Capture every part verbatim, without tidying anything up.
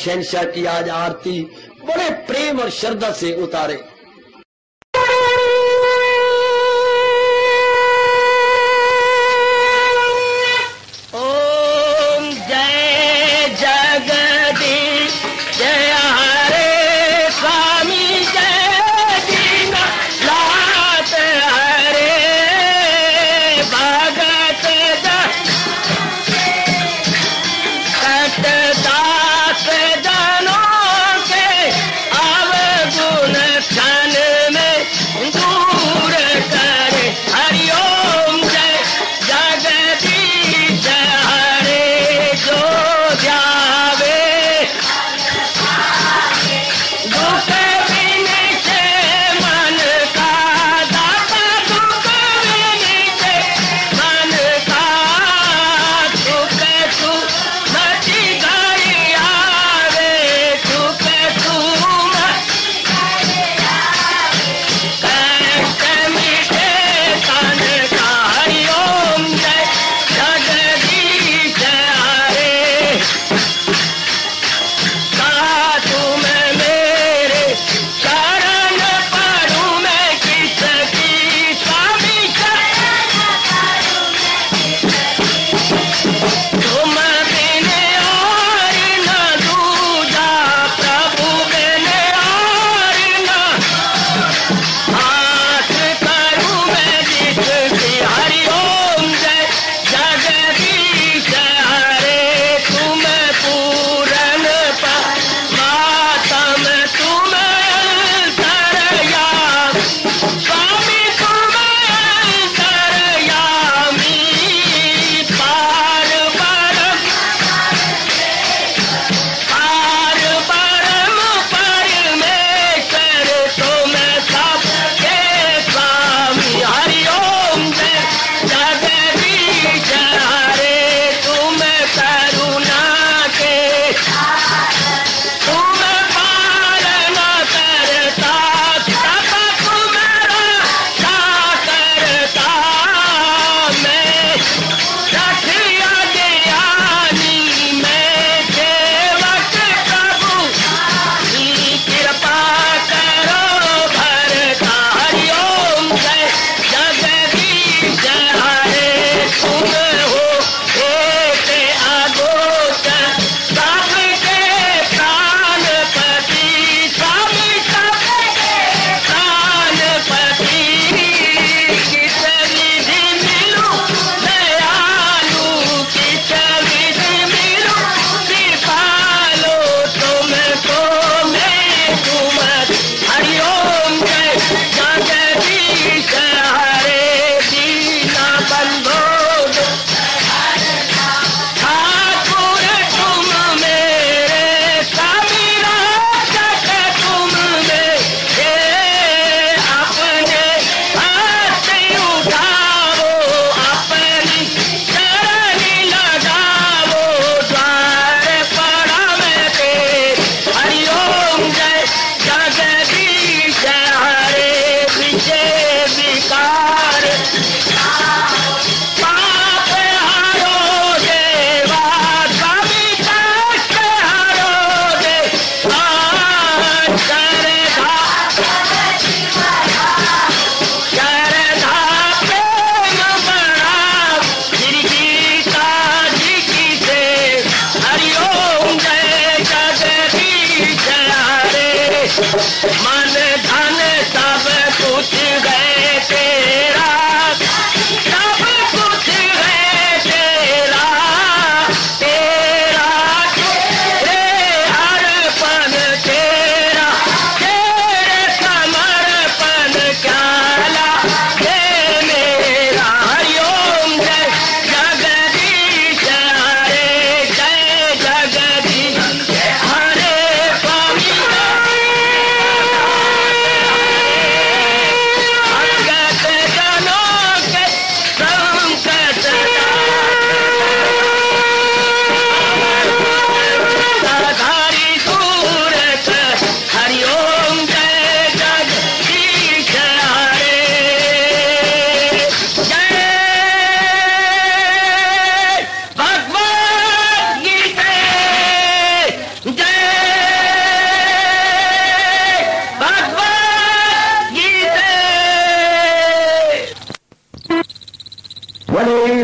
शहनशाह की आज आरती बड़े प्रेम और श्रद्धा से उतारे। Time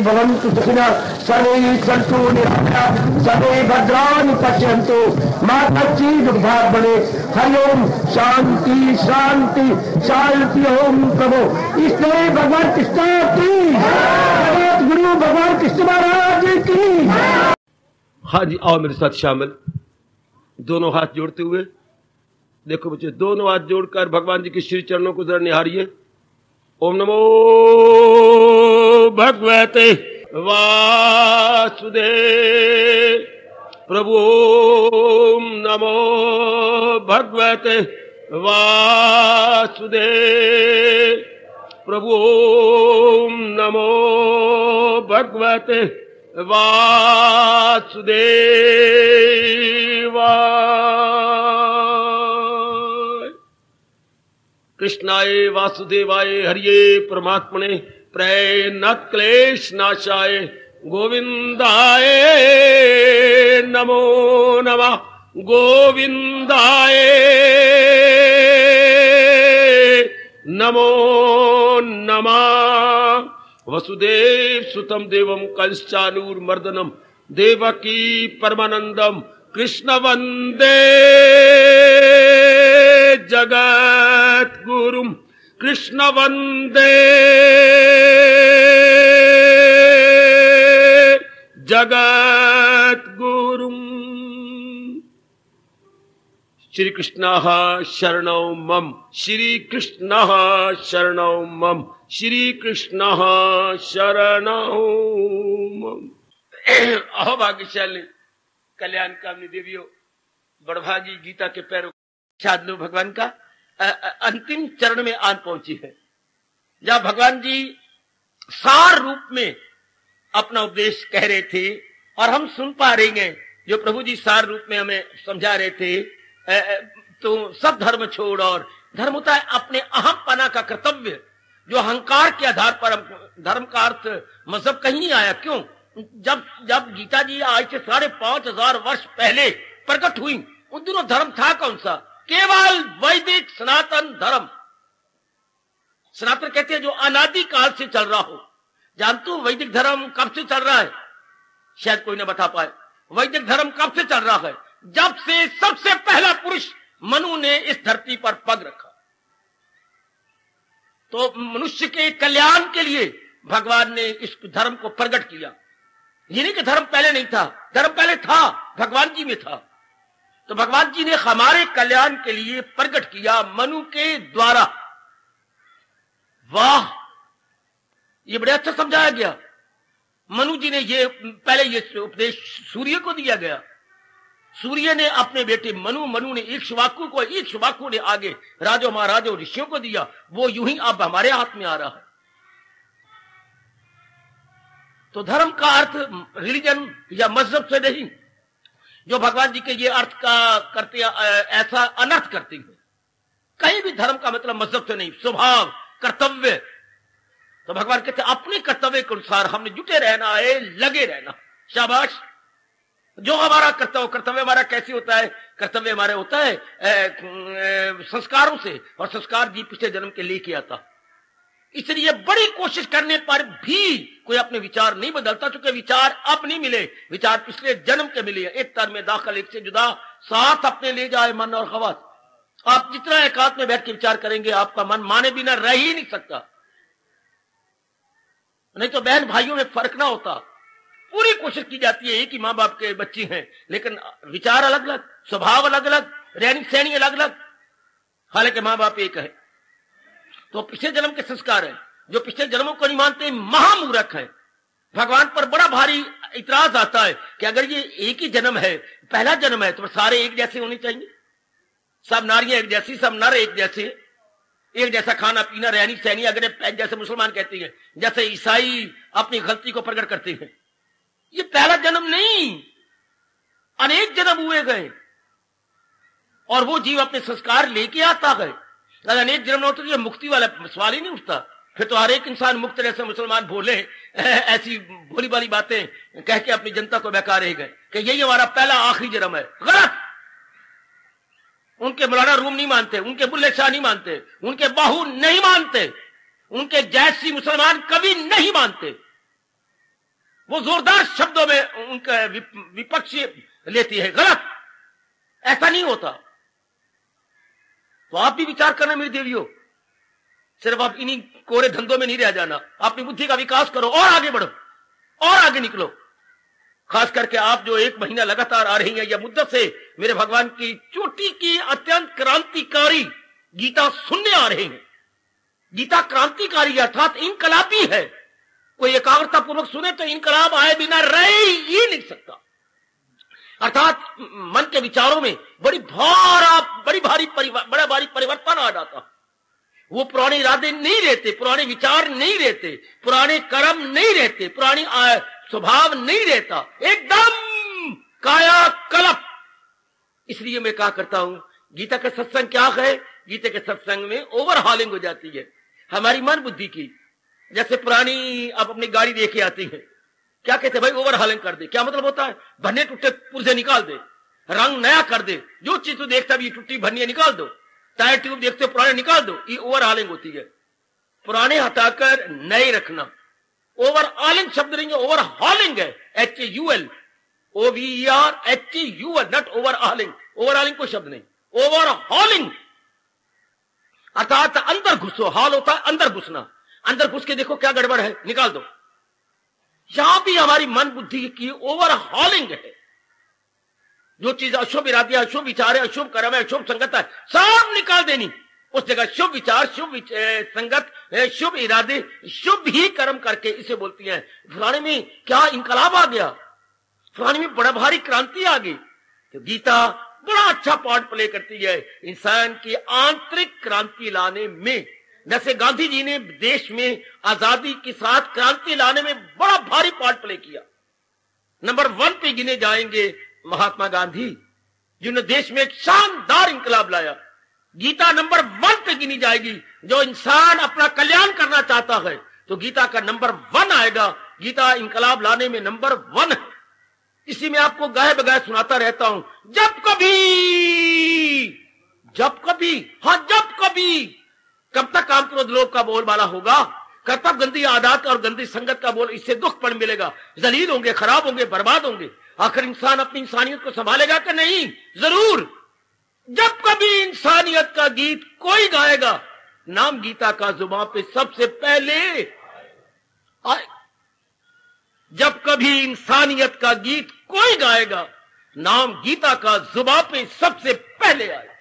भवन्तु सुखिनः सर्वे सन्तु निरामयाः सर्वे भद्राणि पश्यन्तु मा कश्चित् दुर्भाग् भवेत्। हरिओम शांति शांति शांति। ओम प्रभो इष्टे भगवान कृष्ण की जय, गुरु भगवान कृष्ण महाराज की। हाँ जी, आओ मेरे साथ शामिल, दोनों हाथ जोड़ते हुए। देखो बच्चे, दोनों हाथ जोड़कर भगवान जी के श्री चरणों को जरा निहारिए। ओम नमो भगवते वासुदेव प्रभु, ओम नमो भगवते वासुदेव प्रभु, ओम नमो भगवते वासुदेवाय। कृष्णाय वासुदेवाय हरिये परमात्मने प्रयनत क्लेश नाशाय गोविंदाय नमो नमः। गोविंदाय नमो नमः। वसुदेव सुतम देवम कंसानूर मर्दनम देवकी परमानंदम कृष्ण वंदे जगत गुरुम कृष्ण वंदे जगत गुरुम। श्री कृष्ण शरणौ मम, श्री कृष्ण शरणौ मम, श्री कृष्ण शरणौ मम। अहोभाग्यशाली कल्याण कामनी देवियों, बड़भागी गीता के पैरों साधु भगवान का अंतिम चरण में आन पहुंची है, जहां भगवान जी सार रूप में अपना उपदेश कह रहे थे और हम सुन पा रहे हैं जो प्रभु जी सार रूप में हमें समझा रहे थे। तो सब धर्म छोड़, और धर्म होता है अपने अहम पना का कर्तव्य, जो अहंकार के आधार पर। धर्म का अर्थ मजहब कहीं नहीं आया। क्यों? जब जब गीता जी आज से साढ़े पांच हजार वर्ष पहले प्रकट हुई, उन दिनों धर्म था कौन सा? केवल वैदिक सनातन धर्म। सनातन कहते हैं जो अनादि काल से चल रहा हो। जानते हो वैदिक धर्म कब से चल रहा है? शायद कोई ना बता पाए। वैदिक धर्म कब से चल रहा है? जब से सबसे पहला पुरुष मनु ने इस धरती पर पग रखा। तो मनुष्य के कल्याण के लिए भगवान ने इस धर्म को प्रकट किया। ये नहीं कि धर्म पहले नहीं था, धर्म पहले था, भगवान जी में था। तो भगवान जी ने हमारे कल्याण के लिए प्रकट किया मनु के द्वारा। वाह, ये बड़े अच्छा समझाया गया। मनु जी ने ये पहले ये उपदेश सूर्य को दिया गया। सूर्य ने अपने बेटे मनु, मनु ने इक्ष्वाकु को, इक्ष्वाकु ने आगे राजो महाराजो ऋषियों को दिया। वो यूं ही अब हमारे हाथ में आ रहा है। तो धर्म का अर्थ रिलीजन या मजहब से नहीं, जो भगवान जी के ये अर्थ का करते ऐसा अनर्थ करते हैं। कहीं भी धर्म का मतलब मजहब से नहीं, स्वभाव, कर्तव्य। तो भगवान कहते अपने कर्तव्य के अनुसार हमने जुटे रहना है, लगे रहना। शाबाश। जो हमारा कर्तव्य, कर्तव्य हमारा कैसे होता है? कर्तव्य हमारे होता है ए, संस्कारों से, और संस्कार जी पिछले जन्म के लेके आता। इसलिए बड़ी कोशिश करने पर भी कोई अपने विचार नहीं बदलता, चूंकि विचार अब नहीं मिले, विचार पिछले जन्म के मिले। एक तर में दाखिल, एक से जुदा, साथ अपने ले जाए मन और हवास। आप जितना एकांत में बैठ के विचार करेंगे, आपका मन माने बिना रह ही नहीं सकता। नहीं तो बहन भाइयों में फर्क ना होता। पूरी कोशिश की जाती है, एक ही माँ बाप के बच्चे हैं, लेकिन विचार अलग अलग, स्वभाव अलग अलग, रहनी सहनी अलग अलग, हालांकि माँ बाप एक है। तो पिछले जन्म के संस्कार है। जो पिछले जन्मों को नहीं मानते महामूर्ख है। भगवान पर बड़ा भारी इतराज आता है कि अगर ये एक ही जन्म है, पहला जन्म है, तो सारे एक जैसे होने चाहिए। सब नारियां एक जैसी, सब नर एक जैसे, एक जैसा खाना पीना, रहनी सहनी। अगर जैसे मुसलमान कहते हैं, जैसे ईसाई अपनी गलती को प्रकट करते हैं, ये पहला जन्म नहीं, अनेक जन्म हुए गए। और वो जीव अपने संस्कार लेके आता है। अनेक जन्म न होते तो ये मुक्ति वाला सवाल ही नहीं उठता। फिर तो हर एक इंसान मुक्त रहे। मुसलमान बोले ऐसी भोली भाली बातें कह के अपनी जनता को बहका रहे गए कि यही हमारा पहला आखिरी जन्म है। गलत। उनके मौलाना रूम नहीं मानते, उनके बुल्ले शाह नहीं मानते, उनके बाहू नहीं मानते, उनके जैसी मुसलमान कभी नहीं मानते। वो जोरदार शब्दों में उनका विपक्ष लेती है, गलत, ऐसा नहीं होता। तो आप भी विचार करना मेरी देवियों, सिर्फ आप इन्हीं कोरे धंधों में नहीं रह जाना, अपनी बुद्धि का विकास करो और आगे बढ़ो और आगे निकलो। खास करके आप जो एक महीना लगातार आ रही हैं या मुद्दत से मेरे भगवान की चोटी की अत्यंत क्रांतिकारी गीता सुनने आ रहे हैं। गीता क्रांतिकारी अर्थात इनकलाबी है, कोई एकाग्रता पूर्वक सुने तो इनकलाब आए बिना रह ही नहीं सकता। अर्थात मन के विचारों में बड़ी भारा बड़ी भारी बड़ा भारी परिवर्तन आ जाता। वो पुराने इरादे नहीं रहते, पुराने विचार नहीं रहते, पुराने कर्म नहीं रहते, पुरानी स्वभाव नहीं रहता, एकदम काया कलप। इसलिए मैं क्या करता हूं, गीता का सत्संग क्या है, गीता के सत्संग में ओवरहॉलिंग हो जाती है हमारी मन बुद्धि की। जैसे पुरानी आप अपनी गाड़ी लेके आती है, क्या कहते भाई ओवरहॉलिंग कर दे, क्या मतलब होता है, भन्ने टूटे पुर्जे निकाल दे, रंग नया कर दे, जो चीज तो देखता भी टूटी भन्निया निकाल दो, टायर ट्यूब देखते हो पुराने निकाल दो, ये ओवरहॉलिंग होती है। पुराने हटाकर नए रखना, ओवरऑलिंग शब्द नहीं है, ओवरहॉलिंग है, H U L O V R H U L, not overalling. Overalling कोई शब्द नहीं, ओवरहॉलिंग अर्थात अंदर घुसो, हॉल होता है अंदर घुसना, अंदर घुस के देखो क्या गड़बड़ है, निकाल दो। यहां भी हमारी मन बुद्धि की ओवरहॉलिंग है, जो चीज अशुभ इरादे, अशुभ विचार है, अशुभ कर्म है, अशुभ संगत है, सब निकाल देनी। उस जगह शुभ विचार, शुभ संगत, शुभ इरादे, शुभ ही कर्म करके इसे बोलती है। फलाने में क्या इंकलाब आ गया, फलाने में बड़ा भारी क्रांति आ गई। तो गीता बड़ा अच्छा पार्ट प्ले करती है इंसान की आंतरिक क्रांति लाने में। जैसे गांधी जी ने देश में आजादी के साथ क्रांति लाने में बड़ा भारी पार्ट प्ले किया। नंबर वन पे गिने जाएंगे महात्मा गांधी, जिन्होंने देश में एक शानदार इंकलाब लाया। गीता नंबर वन पे गिनी जाएगी। जो इंसान अपना कल्याण करना चाहता है तो गीता का नंबर वन आएगा। गीता इंकलाब लाने में नंबर वन है। इसी में आपको गाय बगाय सुनाता रहता हूं, जब कभी जब कभी हाँ जब कभी कब तक काम क्रोध लोभ का बोल वाला होगा, कब तक गंदी आदत और गंदी संगत का बोल, इससे दुख पर मिलेगा, जलील होंगे, खराब होंगे, बर्बाद होंगे। आखिर इंसान अपनी इंसानियत को संभालेगा कि नहीं? जरूर। जब कभी इंसानियत का गीत कोई गाएगा, नाम गीता का जुबां पे सबसे पहले। जब कभी इंसानियत का गीत कोई गाएगा, नाम गीता का जुबां पे सबसे पहले आएगा।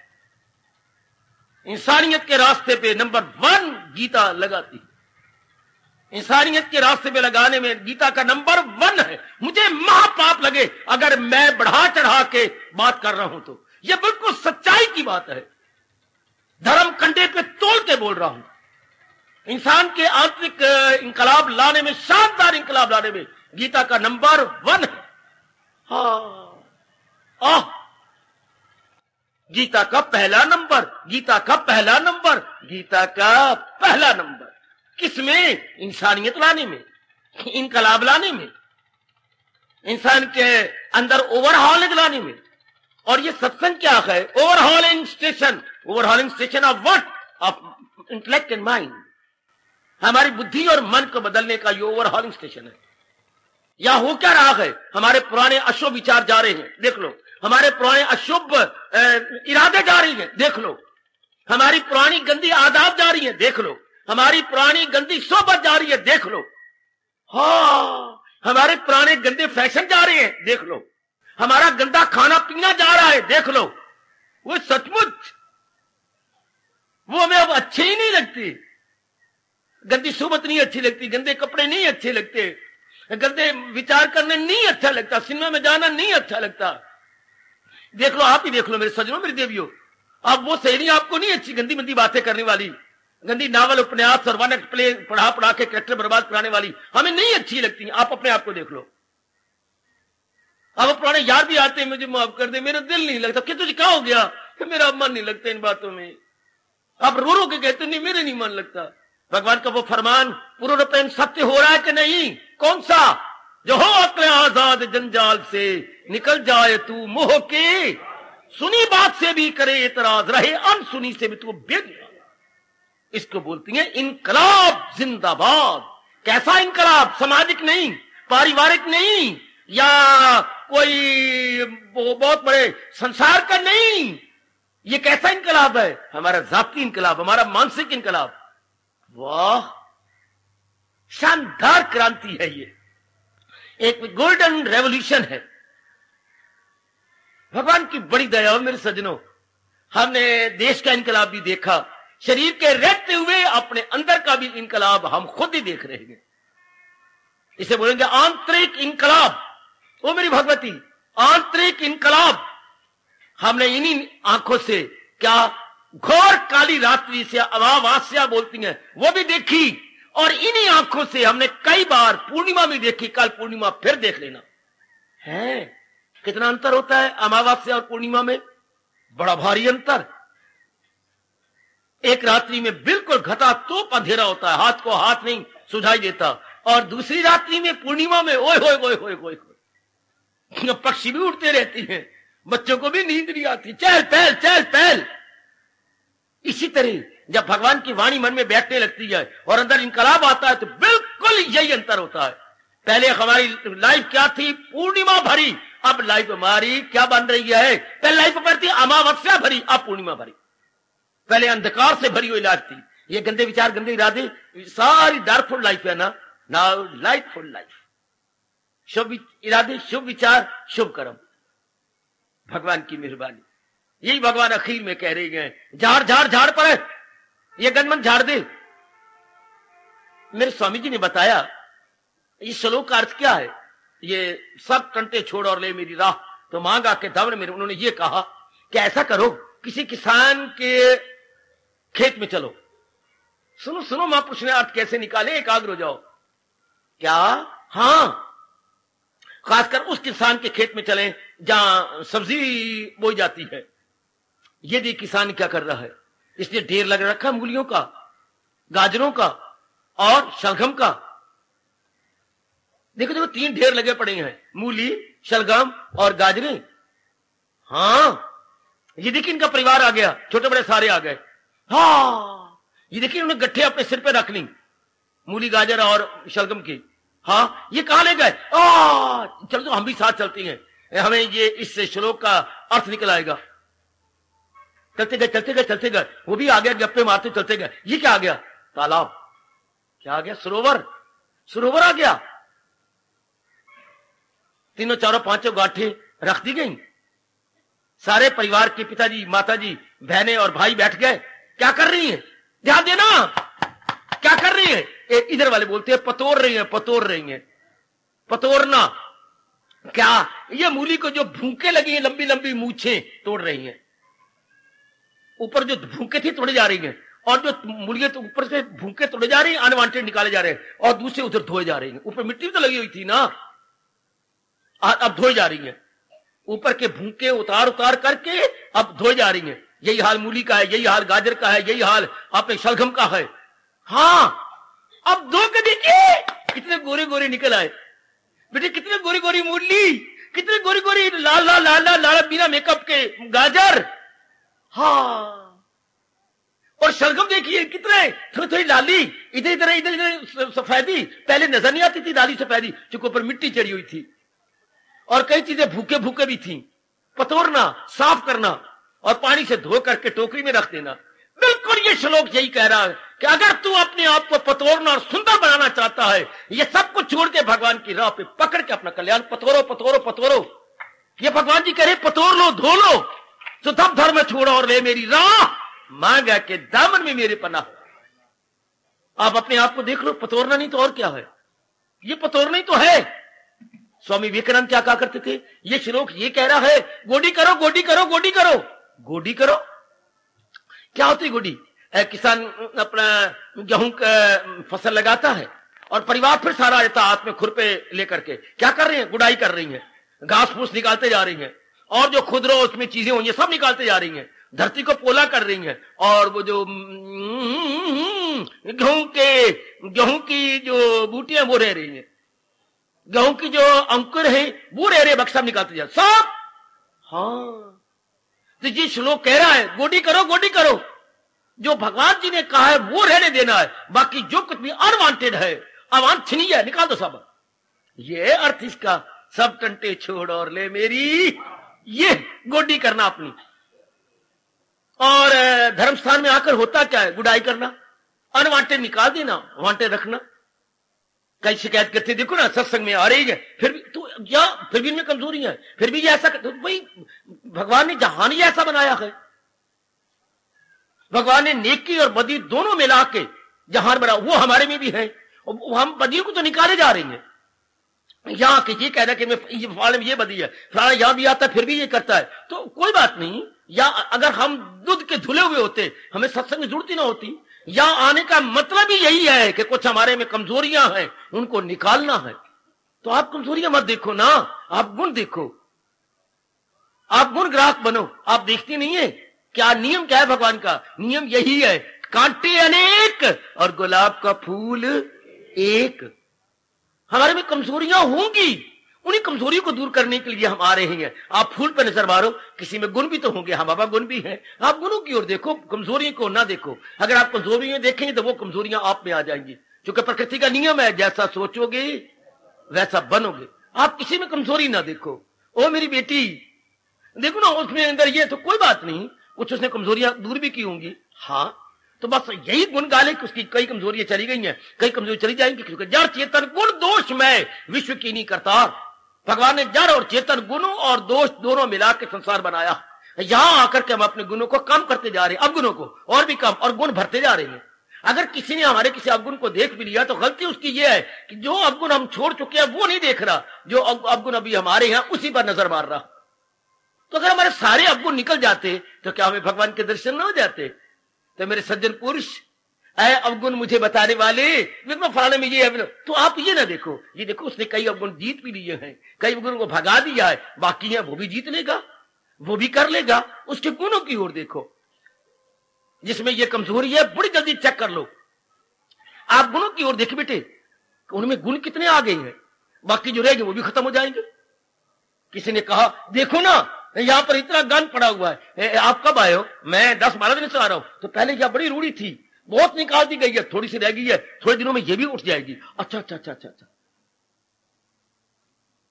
इंसानियत के रास्ते पे नंबर वन गीता लगाती है। इंसानियत के रास्ते पे लगाने में गीता का नंबर वन है। मुझे महापाप लगे अगर मैं बढ़ा चढ़ा के बात कर रहा हूं तो ये बिल्कुल सच्चाई की बात है। धर्म कंधे पे तोल के बोल रहा हूं। इंसान के आंतरिक इंकलाब लाने में, शानदार इंकलाब लाने में गीता का नंबर वन है। हाँ आह गीता का पहला नंबर, गीता का पहला नंबर, गीता का पहला नंबर किसमें? इंसानियत लाने में, इंकलाब लाने में, इंसान के अंदर ओवरहॉलिंग लाने में। और ये सत्संग क्या है? Overhauling station. Overhauling station of what? Of intellect and mind. हमारी बुद्धि और मन को बदलने का ये ओवरहॉलिंग स्टेशन है। या हो क्या रहा है? हमारे पुराने अशुभ विचार जा रहे हैं, देख लो। हमारे पुराने अशुभ इरादे जा रही हैं, देख लो। हमारी पुरानी गंदी आदत जा रही है, देख लो। हमारी पुरानी गंदी सोबत जा रही है, देख लो। हाँ, हमारे पुराने गंदे फैशन जा रहे हैं, देख लो। हमारा गंदा खाना पीना जा रहा है, देख लो। वो सचमुच वो हमें अब अच्छी ही नहीं लगती, गंदी सोबत नहीं अच्छी लगती, गंदे कपड़े नहीं अच्छे लगते, गंदे विचार करने नहीं अच्छा लगता, सिनेमा में जाना नहीं अच्छा लगता। देख लो, आप ही देख लो मेरे सजनों, मेरी देवियों। अब वो सहेली आपको नहीं अच्छी, गंदी मंदी बातें करने वाली, गंदी नावल उपन्यास सर्वानक प्ले पढ़ा पढ़ा के कैरेक्टर बर्बाद कराने वाली हमें नहीं अच्छी लगती। आप अपने आप को देख लो। अब पुराने यार भी आते हैं, मुझे माफ कर दे, मेरा दिल नहीं लगता, तुझे क्या हो गया, मेरा मन नहीं लगता इन बातों में। आप रो रो के कहते नहीं मेरे नहीं मन लगता। भगवान का वो फरमान पूर्ण रूपेण सत्य हो रहा है कि नहीं? कौन सा? जो हो अक्ल आजाद जंजाल से निकल जाए तू मोह के, सुनी बात से भी करे एतराज, रहे अनसुनी से भी तू बेद। इसको बोलती है इनकलाब जिंदाबाद। कैसा इनकलाब? सामाजिक नहीं, पारिवारिक नहीं या कोई बहुत बड़े संसार का नहीं। ये कैसा इनकलाब है? हमारा जाती इनकलाब, हमारा मानसिक इनकलाब। वाह, शानदार क्रांति है ये, एक गोल्डन रेवोल्यूशन है। भगवान की बड़ी दया हो मेरे सज्जनों, हमने देश का इनकलाब भी देखा, शरीर के रहते हुए अपने अंदर का भी इनकलाब हम खुद ही देख रहे हैं। इसे बोलेंगे आंतरिक इनकलाब। ओ मेरी भगवती, आंतरिक इनकलाब। हमने इन्हीं आंखों से क्या घोर काली रात्रि से अमावास्या बोलती है वो भी देखी, और इन्हीं आंखों से हमने कई बार पूर्णिमा भी देखी। कल पूर्णिमा फिर देख लेना है, कितना अंतर होता है अमावास्या और पूर्णिमा में, बड़ा भारी अंतर। एक रात्रि में बिल्कुल घटा तो अंधेरा होता है, हाथ को हाथ नहीं सुझाई देता, और दूसरी रात्रि में पूर्णिमा में ओए होए होए होए होए पक्षी भी उड़ते रहते हैं, बच्चों को भी नींद नहीं आती, चहल पहल चहल पहल। इसी तरह जब भगवान की वाणी मन में बैठने लगती है और अंदर इनकलाब आता है तो बिल्कुल यही अंतर होता है। पहले हमारी लाइफ क्या थी? पूर्णिमा भरी। अब लाइफ हमारी क्या बन रही है? पहले लाइफ पर थी अमावस्या भरी, अब पूर्णिमा भरी। पहले अंधकार से भरी हुई लाइफ थी। ये गंदे विचार, गंदे इरादे, सारी डार्कफुल लाइफ है ना। नाउ लाइटफुल लाइफ, शुभ इरादे, शुभ विचार, शुभ कर्म। भगवान की मेहरबानी, यही भगवान अखीर में कह रहे हैं, झाड़ झाड़ झाड़ पर है, ये गंदमंद झाड़ दे। मेरे स्वामी जी ने बताया इस श्लोक का अर्थ क्या है। ये सब कंटे छोड़ और ले मेरी राह तो मांगा के दवर में, उन्होंने ये कहा कि ऐसा करो, किसी किसान के खेत में चलो। सुनो सुनो महापुरुष ने अर्थ कैसे निकाले, एकाग्र हो जाओ। क्या? हां, खासकर उस किसान के खेत में चलें जहां सब्जी बोई जाती है। ये देखिए किसान क्या कर रहा है, इसने ढेर लग रखा है मूलियों का, गाजरों का और शलगम का। देखो देखो, तीन ढेर लगे पड़े हैं, मूली, शलगम और गाजरें। हाँ, ये देखिए इनका परिवार आ गया, छोटे बड़े सारे आ गए। हाँ, ये देखिए उन्हें गट्ठे अपने सिर पे रख ली, मूली, गाजर और शलगम की। हाँ, ये कहाँ ले गए? चलो तो हम भी साथ चलते हैं, हमें ये इस श्लोक का अर्थ निकल आएगा। चलते गए चलते गए चलते गए, वो भी आ गया, गप्पे मारते चलते गए। ये क्या आ गया? तालाब। क्या आ गया? सरोवर। सरोवर आ गया। तीनों चारों पांचों गांठे रख दी गई। सारे परिवार के पिताजी, माताजी, बहने और भाई बैठ गए। क्या कर रही है? ध्यान देना, क्या कर रही है। इधर वाले बोलते हैं पतोर रही है, पतोर रही है। पतोरना क्या? ये मूली को जो भूखे लगी है, लंबी लंबी मूछे तोड़ रही है। ऊपर जो भूखे थी तोड़े जा रही हैं, और जो मूलियां तो ऊपर से भूखे तोड़े जा रही हैं, अनवांटेड निकाले जा रहे हैं, और दूसरे उधर धोए जा रही हैं। ऊपर मिट्टी तो लगी हुई थी ना, अब धोए जा रही हैं। ऊपर के भूखे उतार उतार करके अब धोए जा रही हैं। यही हाल मूली का है, यही हाल गाजर का है, यही हाल आपने शलगम का है। हाँ, अब धो के देखिए कितने गोरे गोरे निकल आए। बेटे कितने गोरी गोरी मूली, कितने गोरी गोरी लाल लाल लाल लाल लाल बिना मेकअप के गाजर। हाँ, और शलगम देखिए कितने, थोड़ी थोड़ी लाली, इधर इधर इधर इधर सफेदी। पहले नजर नहीं आती थी लाली सफेदी, चूंकि ऊपर मिट्टी चढ़ी हुई थी, और कई चीजें भूखे भूखे भी थी। पतोरना, साफ करना, और पानी से धो करके टोकरी में रख देना। बिल्कुल ये श्लोक यही कह रहा है कि अगर तू अपने आप को पतोरना और सुंदर बनाना चाहता है, ये सब कुछ छोड़ के भगवान की राह पे पकड़ के अपना कल्याण पतोरो पतोरो पतोरो। ये भगवान जी कह रहे पतोर लो, धो लो। तो तब धर्म छोड़ा और ले मेरी राह, मांगा के दामन में मेरे पनाह। आप अपने आप को देख लो, पतोरना नहीं तो और क्या है, ये पतोरना ही तो है। स्वामी विवेकानंद क्या कहा करते थे, ये श्लोक ये कह रहा है, गोडी करो गोडी करो गोडी करो गोडी करो। क्या होती गोडी? किसान अपना गेहूं का फसल लगाता है, और परिवार फिर सारा रहता हाथ में खुरपे लेकर के। क्या कर रहे हैं? गुड़ाई कर रही है, घास फूस निकालते जा रही है, और जो खुदरो उसमें चीजें होंगी सब निकालते जा रही हैं, धरती को पोला कर रही हैं। और वो जो गेहूं के गेहूं की जो बूटियां वो रह रही हैं, गेहूं की जो अंकुर है वो रह रहे, बक्सा निकालते जा सब। हाँ, तो ये श्लोक कह रहा है गोडी करो गोडी करो। जो भगवान जी ने कहा है वो रहने देना है, बाकी जो कुछ भी अनवांटेड है, अवांछनीय है, निकाल दो सब। ये अर्थ इसका, सब टंटे छोड़ और ले मेरी, ये गोडी करना अपनी। और धर्म स्थान में आकर होता क्या है, गुडाई करना, अनवांटेड निकाल देना, वांटेड रखना। कई शिकायत करते देखो ना सत्संग में आ रही है, फिर भी तू या फिर भी इनमें कमजोरी है, फिर भी ये ऐसा करते। भाई भगवान ने जहान ही ऐसा बनाया है, भगवान ने नेकी और बदी दोनों मिला के जहान बना, वो हमारे में भी है। हम बदियों को तो निकाले जा रहे हैं, यहाँ के ये कह रहा है कि मैं फलाने में ये बदी है, फलाना यहाँ भी आता है फिर भी ये करता है, तो कोई बात नहीं। या अगर हम दूध के धुले हुए होते, हमें सत्संग की जरूरत ही ना होती। यहाँ आने का मतलब ही यही है कि कुछ हमारे में कमजोरियां हैं, उनको निकालना है। तो आप कमजोरियां मत देखो ना, आप गुण देखो, आप गुण ग्राहक बनो। आप देखते नहीं है क्या नियम क्या है भगवान का? नियम यही है, कांटे अनेक और गुलाब का फूल एक। हमारे में कमजोरियां होंगी, उन्हीं कमजोरियों को दूर करने के लिए हम आ रहे हैं। आप फूल पर नजर मारो, किसी में गुण भी तो होंगे, हम बाबा गुण भी हैं। आप गुणों की ओर देखो, कमजोरियों को ना देखो। अगर आप कमजोरियां देखेंगे तो वो कमजोरियां आप में आ जाएंगी, क्योंकि प्रकृति का नियम है, जैसा सोचोगे वैसा बनोगे। आप किसी में कमजोरी ना देखो। ओ मेरी बेटी देखो ना, उसमें अंदर ये, तो कोई बात नहीं, कुछ उसने कमजोरियां दूर भी की होंगी। हाँ, तो बस यही गुण गाले कि उसकी कई कमजोरियां चली गई हैं, कई कमजोरी चली जाएंगी। जड़ चेतन गुण दोष में विश्व की नहीं करता। भगवान ने जड़ और चेतन गुणों और दोष दोनों मिला के संसार बनाया। यहाँ आकर के हम अपने गुणों को कम करते जा रहे हैं, अवगुणों को और भी कम, और गुण भरते जा रहे हैं। अगर किसी ने हमारे किसी अवगुण को देख भी लिया तो गलती उसकी ये है कि जो अवगुण हम छोड़ चुके हैं वो नहीं देख रहा, जो अवगुण अभी हमारे हैं उसी पर नजर मार रहा। तो अगर हमारे सारे अवगुण निकल जाते तो क्या हमें भगवान के दर्शन न हो जाते? तो मेरे सज्जन पुरुष, ऐ अवगुण मुझे बताने वाले, देखो फलाने में ये है। तो आप ये ना देखो, ये देखो उसने कई अवगुण जीत भी लिए हैं, कई अवगुण को भगा दिया है, बाकी है वो भी जीत लेगा, वो भी कर लेगा। उसके गुणों की ओर देखो, जिसमें ये कमजोरी है बड़ी जल्दी चेक कर लो। आप गुणों की ओर देखो बेटे, उनमें गुण कितने आ गए हैं, बाकी जो रहेंगे वो भी खत्म हो जाएंगे। किसी ने कहा देखो ना यहाँ पर इतना गंद पड़ा हुआ है, ए, आप कब आए हो? मैं दस बारह दिन से आ रहा हूँ। तो पहले यह बड़ी रूढ़ी थी, बहुत निकाल दी गई है, थोड़ी सी रह गई है, थोड़े दिनों में यह भी उठ जाएगी। अच्छा अच्छा अच्छा अच्छा अच्छा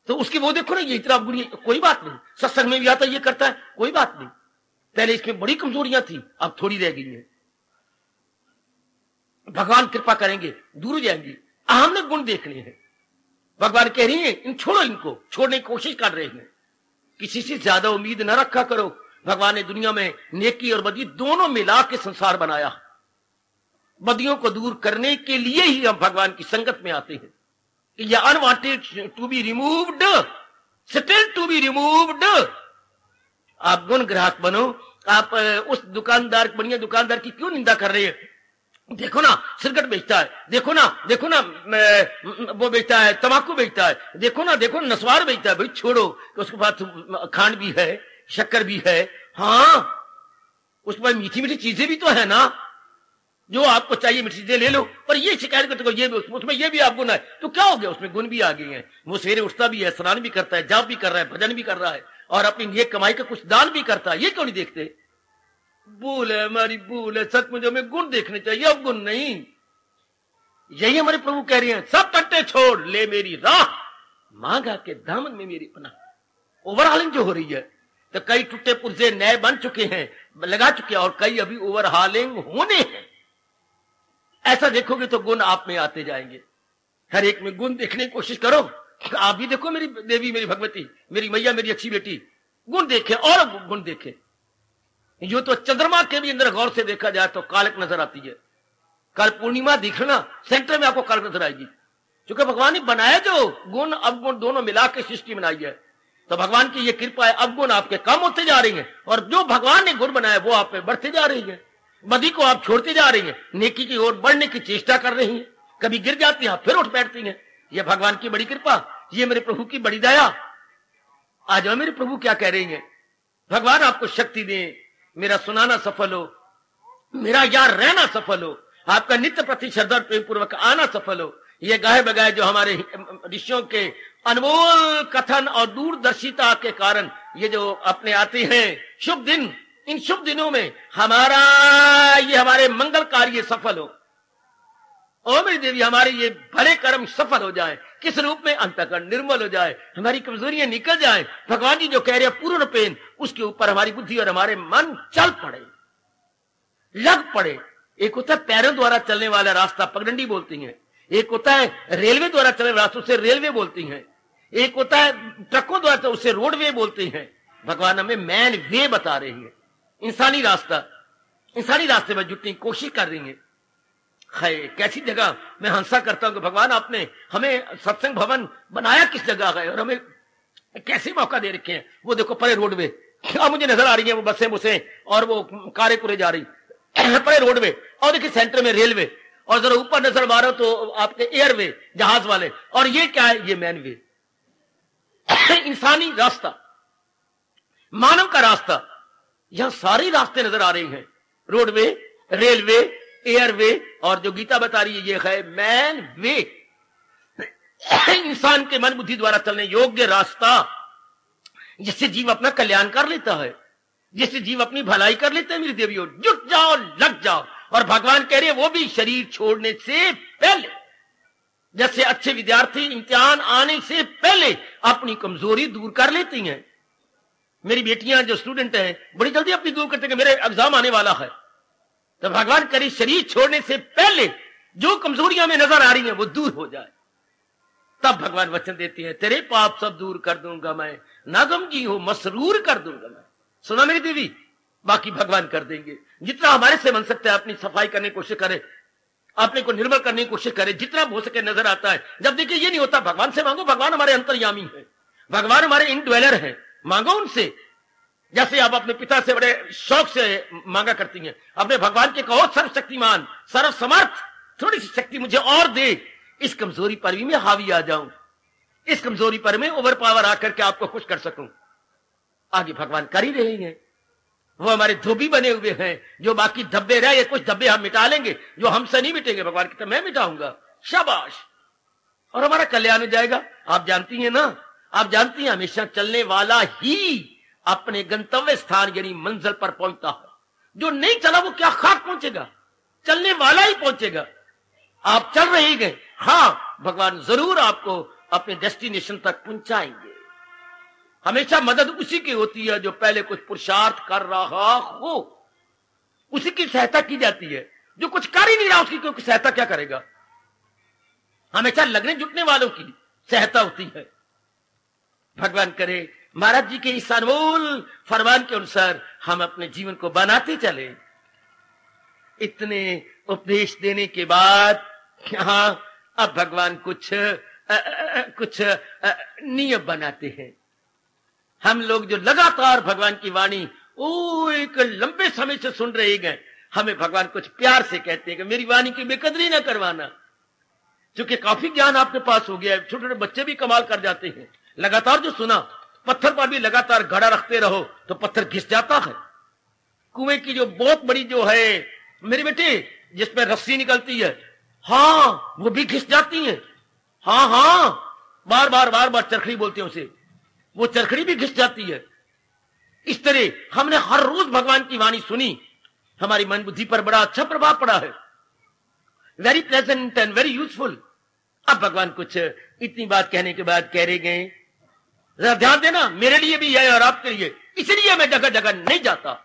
तो उसकी वो देखो ना, ये इतना बुरी, कोई बात नहीं, सत्संग में भी आता ये करता है, कोई बात नहीं। पहले इसमें बड़ी कमजोरियां थी, अब थोड़ी रह गई है, भगवान कृपा करेंगे दूर हो जाएंगी। हमने गुण देखने हैं, भगवान कह रही है इन छोड़ो, इनको छोड़ने की कोशिश कर रहे हैं। किसी से ज्यादा उम्मीद न रखा करो। भगवान ने दुनिया में नेकी और बदी दोनों मिला के संसार बनाया। बदियों को दूर करने के लिए ही हम भगवान की संगत में आते हैं। ये unwanted to be removed, still to be removed. आप गुण ग्राहक बनो। आप उस दुकानदार, बढ़िया दुकानदार की क्यों निंदा कर रहे हैं? देखो ना सिगरेट बेचता है, देखो ना देखो ना वो बेचता है, तम्बाकू बेचता है, देखो ना देखो नस्वार बेचता है। भाई छोड़ो, तो उसके बाद खांड भी है, शक्कर भी है, हाँ उसके बाद मीठी मीठी चीजें भी तो है ना, जो आपको चाहिए मिट्टी दे ले लो। पर ये शिकायत करते हो ये भी, उसमें ये भी आप गुण है, तो क्या हो गया? उसमें गुण भी आ गए हैं। वो सवेरे उठता भी है, स्नान भी करता है, जाप भी कर रहा है, भजन भी कर रहा है, और अपनी नेक कमाई का कुछ दान भी करता है। ये क्यों नहीं देखते? भूल है, हमारी भूल है। सच में जो हमें गुण देखने चाहिए, अब गुण नहीं। यही हमारे प्रभु कह रहे हैं, सब टट्टे छोड़ ले मेरी राह, मांगा के दामन में मेरी पनाह। ओवरहॉलिंग जो हो रही है, तो कई टूटे पुर्जे नए बन चुके हैं, लगा चुके हैं, और कई अभी ओवरहॉलिंग होने हैं। ऐसा देखोगे तो गुण आप में आते जाएंगे। हर एक में गुण देखने की कोशिश करो। आप भी देखो मेरी देवी, मेरी भगवती, मेरी मैया, मेरी अच्छी बेटी, गुण देखे और गुण देखे। जो तो चंद्रमा के भी अंदर गौर से देखा जाए तो कालक नजर आती है। कल पूर्णिमा देखना, सेंटर में आपको कालक नजर आएगी, क्योंकि भगवान ने बनाया जो गुण अवगुण दोनों मिला के सृष्टि बनाई है। तो भगवान की ये कृपा है, अवगुण आपके कम होते जा रहे हैं, और जो भगवान ने गुण बनाया वो आप में बढ़ते जा रही है। बदी को आप छोड़ते जा रही हैं, नेकी की ओर बढ़ने की चेष्टा कर रही हैं, कभी गिर जाती हैं फिर उठ बैठती हैं। यह भगवान की बड़ी कृपा, ये मेरे प्रभु की बड़ी दया। आज मेरे प्रभु क्या कह रहे हैं? भगवान आपको शक्ति दें, मेरा सुनाना सफल हो, मेरा यार रहना सफल हो, आपका नित्य प्रति श्रद्धा प्रेम पूर्वक आना सफल हो। ये गाहे बगाए जो हमारे ऋषियों के अनमोल कथन और दूरदर्शिता के कारण ये जो अपने आते हैं शुभ दिन, इन शुभ दिनों में हमारा ये हमारे मंगल कार्य सफल हो। ओ मेरी देवी हमारे ये भले कर्म सफल हो जाए। किस रूप में? अंतःकरण निर्मल हो जाए, हमारी कमजोरियां निकल जाए। भगवान जी जो कह रहे हैं पूर्ण पेन, उसके ऊपर हमारी बुद्धि और हमारे मन चल पड़े, लग पड़े। एक होता है पैरों द्वारा चलने वाला रास्ता, पगडंडी बोलती है। एक होता है रेलवे द्वारा चलने वाला रास्ता, उसे रेलवे बोलती है। एक होता है ट्रकों द्वारा, उसे रोडवे बोलती है। भगवान हमें मैन वे बता रही है, इंसानी रास्ता। इंसानी रास्ते में जुटने की कोशिश कर रही है। है कैसी जगह मैं हंसा करता हूँ कि भगवान आपने हमें सत्संग भवन बनाया किस जगह है और हमें कैसे मौका दे रखे हैं। वो देखो परे रोडवे क्या मुझे नजर आ रही है, वो बसें बुसें और वो कारें पूरे जा रही परे रोडवे। और देखिए सेंटर में रेलवे, और जरा ऊपर नजर मारो तो आपके एयरवे जहाज वाले। और ये क्या है? ये मैन वे, इंसानी रास्ता, मानव का रास्ता। यहां सारे रास्ते नजर आ रहे हैं, रोडवे, रेलवे, एयरवे, और जो गीता बता रही है ये है मैन वे, इंसान के मन बुद्धि द्वारा चलने योग्य रास्ता, जिससे जीव अपना कल्याण कर लेता है, जिससे जीव अपनी भलाई कर लेते हैं। मेरी देवियों जुट जाओ, लग जाओ। और भगवान कह रहे हैं वो भी शरीर छोड़ने से पहले, जैसे अच्छे विद्यार्थी इम्तिहान आने से पहले अपनी कमजोरी दूर कर लेती हैं। मेरी बेटियां जो स्टूडेंट हैं बड़ी जल्दी अपनी दूर करते हैं, मेरे एग्जाम आने वाला है। तो भगवान करे शरीर छोड़ने से पहले जो कमजोरियां में नजर आ रही हैं वो दूर हो जाए। तब भगवान वचन देते हैं तेरे पाप सब दूर कर दूंगा मैं, नागमगी हो मसरूर कर दूंगा मैं। सुना मेरी देवी, बाकी भगवान कर देंगे। जितना हमारे से बन सकता है अपनी सफाई करने की कोशिश करें, अपने को निर्मल करने की कोशिश करें, जितना हो सके। नजर आता है जब देखिए ये नहीं होता, भगवान से मांगो। भगवान हमारे अंतर्यामी है, भगवान हमारे इनड्वेलर है, मांगो उनसे। जैसे आप अपने पिता से बड़े शौक से मांगा करती हैं, अपने भगवान के कहो सर्वशक्तिमान, सर्वसमर्थ, थोड़ी सी शक्ति मुझे और दे, इस कमजोरी पर भी मैं हावी आ जाऊं, इस कमजोरी पर मैं ओवर पावर आकर के आपको खुश कर सकूं। आगे भगवान कर ही रहे हैं। वो हमारे धोबी बने हुए हैं, जो बाकी धब्बे रहे, कुछ धब्बे हम मिटा लेंगे, जो हमसे नहीं मिटेंगे भगवान की तरफ मैं मिटाऊंगा। शाबाश, और हमारा कल्याण हो जाएगा। आप जानती हैं ना, आप जानती हैं हमेशा चलने वाला ही अपने गंतव्य स्थान यानी मंजिल पर पहुंचता है। जो नहीं चला वो क्या खाक पहुंचेगा, चलने वाला ही पहुंचेगा। आप चल रहे गए, हाँ भगवान जरूर आपको अपने डेस्टिनेशन तक पहुंचाएंगे। हमेशा मदद उसी की होती है जो पहले कुछ पुरुषार्थ कर रहा हो, उसी की सहायता की जाती है। जो कुछ कर ही नहीं रहा उसकी कोई सहायता क्या करेगा। हमेशा लगने जुटने वालों की सहायता होती है। भगवान करे महाराज जी के इस अनमोल फरमान के अनुसार हम अपने जीवन को बनाते चले। इतने उपदेश देने के बाद हाँ अब भगवान कुछ आ, आ, कुछ नियम बनाते हैं। हम लोग जो लगातार भगवान की वाणी ओ एक लंबे समय से सुन रहे हैं, हमें भगवान कुछ प्यार से कहते हैं कि मेरी वाणी की बेकदरी ना करवाना। क्योंकि काफी ज्ञान आपके पास हो गया है, छोटे छोटे बच्चे भी कमाल कर जाते हैं। लगातार जो सुना, पत्थर पर भी लगातार घड़ा रखते रहो तो पत्थर घिस जाता है। कुएं की जो बहुत बड़ी जो है मेरे बेटे जिसमें रस्सी निकलती है, हाँ वो भी घिस जाती है। हाँ हाँ बार बार बार बार चरखड़ी बोलते हैं उसे, वो चरखड़ी भी घिस जाती है। इस तरह हमने हर रोज भगवान की वाणी सुनी, हमारी मन बुद्धि पर बड़ा अच्छा प्रभाव पड़ा है। Very pleasant and very useful. अब भगवान कुछ इतनी बात कहने के बाद कह रहे गए, जरा ध्यान देना मेरे लिए भी है और आपके लिए, इसलिए मैं जगह जगह नहीं जाता।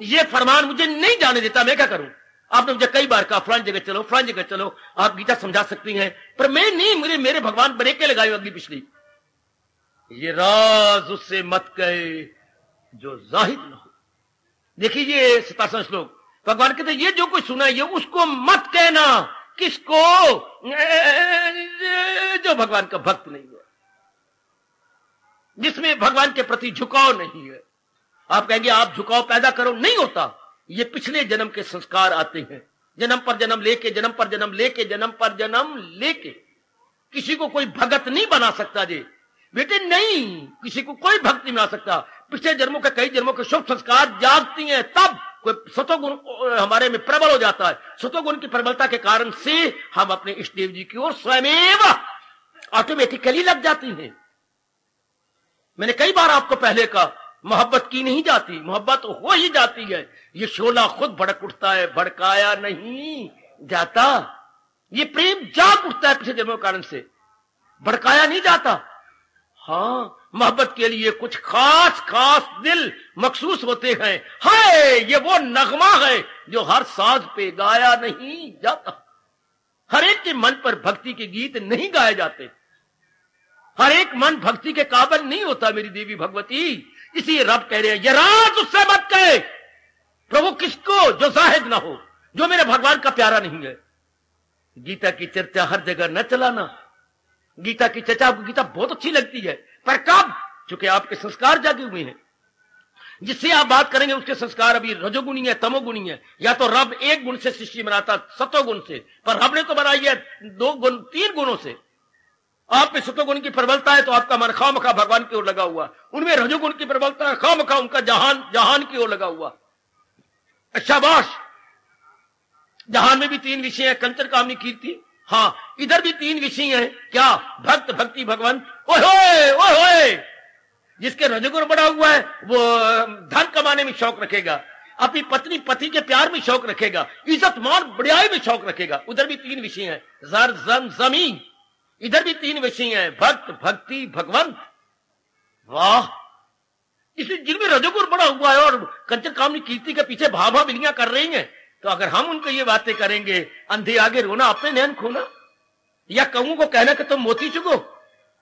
ये फरमान मुझे नहीं जाने देता। मैं क्या करूं? आपने मुझे कई बार कहा फलानी जगह चलो, फलानी जगह चलो, आप गीता समझा सकती हैं, पर मैं नहीं। मुझे मेरे भगवान ब्रेकें लगाई अगली पिछली। ये राज उससे मत कहे जो जाहिर न हो। देखिए ये सतासवां श्लोक, भगवान कहते हैं ये जो कुछ सुना ये उसको मत कहना। किसको? जो भगवान का भक्त नहीं है, जिसमें भगवान के प्रति झुकाव नहीं है। आप कहेंगे आप झुकाव पैदा करो, नहीं होता। ये पिछले जन्म के संस्कार आते हैं, जन्म पर जन्म लेके, जन्म पर जन्म लेके, जन्म पर जन्म लेके। किसी को कोई भगत नहीं बना सकता जी बेटे, नहीं। किसी को कोई भक्त नहीं बना सकता। पिछले जन्मों के, कई जन्मों के शुभ संस्कार जागती हैं, तब कोई सतोगुण हमारे में प्रबल हो जाता है। सतोगुण की प्रबलता के कारण से हम अपने इष्ट देव जी की ओर स्वयमेव ऑटोमेटिकली लग जाती हैं। मैंने कई बार आपको पहले कहा मोहब्बत की नहीं जाती, मोहब्बत हो ही जाती है। ये शोला खुद भड़क उठता है, भड़काया नहीं जाता, ये प्रेम जाग उठता है पिछले जन्मों के कारण से, भड़काया नहीं जाता। हाँ, मोहब्बत के लिए कुछ खास खास दिल मखसूस होते हैं। हाय, ये वो नगमा है जो हर साज पे गाया नहीं जाता। हर एक के मन पर भक्ति के गीत नहीं गाए जाते, हर एक मन भक्ति के काबिल नहीं होता मेरी देवी भगवती। इसी रब कह रहे हैं, ये राज उससे मत कहे प्रभु किसको जो जाहिद ना हो, जो मेरे भगवान का प्यारा नहीं है। गीता की चर्चा हर जगह न चलाना। गीता की चर्चा, आपको गीता बहुत अच्छी लगती है, पर कब? चूंकि आपके संस्कार जागे हुए हैं, जिससे आप बात करेंगे उसके संस्कार अभी रजोगुणी है, तमोगुणी है। या तो रब एक गुण से सृष्टि बनाता, सतोगुण से, पर रब ने तो बनाई है दो गुण, तीन गुणों से। आप में सतोगुण की प्रबलता है तो आपका मन खामखा भगवान की ओर लगा हुआ, उनमें रजोगुण की प्रबलता है, खामखा उनका जहान जहान की ओर लगा हुआ। शाबाश, जहान में भी तीन विषय है, कंचन कामनी कीर्ति। हाँ, इधर भी तीन विषय हैं, क्या? भक्त, भक्ति, भगवान। ओए ओए, जिसके रजोगुण बढ़ा हुआ है वो धन कमाने में शौक रखेगा, अपनी पत्नी पति के प्यार में शौक रखेगा, इज्जत मान बढ़ियाई में शौक रखेगा। उधर भी तीन विषय हैं, जर जम जमीन। इधर भी तीन विषय हैं, भक्त, भक्ति, भगवंत। वाह, इसलिए जिनमें रजोगुण बढ़ा हुआ है और कंचन कामनी कीर्ति के पीछे भाभा बिलियां कर रही हैं, तो अगर हम उनको ये बातें करेंगे, अंधे आगे रोना अपने नैन खोना, या कहूं को कहना कि तुम मोती चुगो,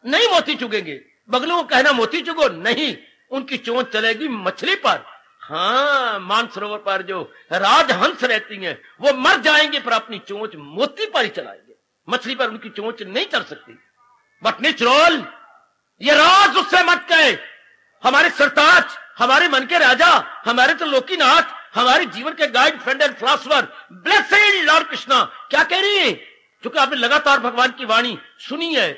नहीं मोती चुगेंगे, बगलों को कहना मोती चुगो, नहीं, उनकी चोंच चलेगी मछली पर। हाँ, मानसरोवर पर जो राजहंस रहती हैं वो मर जाएंगे, पर अपनी चोंच मोती पर ही चलाएंगे, मछली पर उनकी चोंच नहीं चल सकती। बट नेचुरल, ये राज उससे मत कहे। हमारे सरताज, हमारे मन के राजा, हमारे तो लोकीनाथ, हमारे जीवन के guide, friend and philosopher, blessed lord Krishna क्या कह रही है? क्योंकि आपने लगातार भगवान की वाणी सुनी है,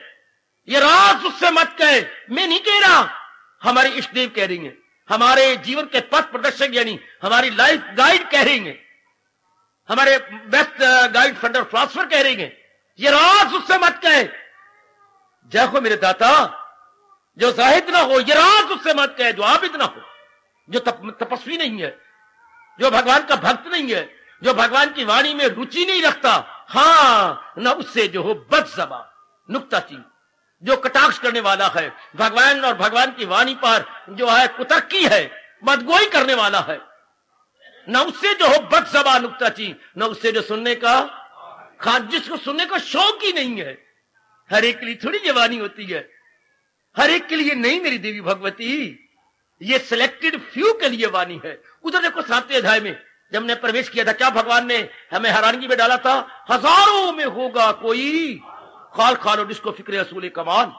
ये राज उससे मत कहे। मैं नहीं कह रहा, हमारे इष्ट देव कह रही है, हमारे जीवन के पथ प्रदर्शक यानी हमारी लाइफ गाइड कह रही है, हमारे best guide, friend and philosopher कह रही है, ये राज उससे मत कहे। जय हो मेरे दाता, जो जाहिद ना हो, ये राज उससे मत कहे, जो आबिद ना हो, जो तपस्वी नहीं है, जो भगवान का भक्त नहीं है, जो भगवान की वाणी में रुचि नहीं रखता। हाँ, ना उससे जो हो बदजबान, नुक्ताचीन, जो कटाक्ष करने वाला है, भगवान और भगवान की वाणी पर जो है कुतर्की है, बदगोई करने वाला है, ना उससे जो हो बदजबान, नुक्ताचीन, ना उससे जो सुनने का खान, जिसको सुनने का शौक ही नहीं है। हर एक के लिए थोड़ी जवानी होती है, हर एक के लिए नहीं मेरी देवी भगवती, ये सिलेक्टेड फ्यू के लिए वाणी है। उधर देखो सातवें अध्याय में जब हमने प्रवेश किया था, क्या भगवान ने हमें हैरानगी में डाला था? हजारों में होगा कोई खाल खालो जिसको फिक्र रसूल कमाल,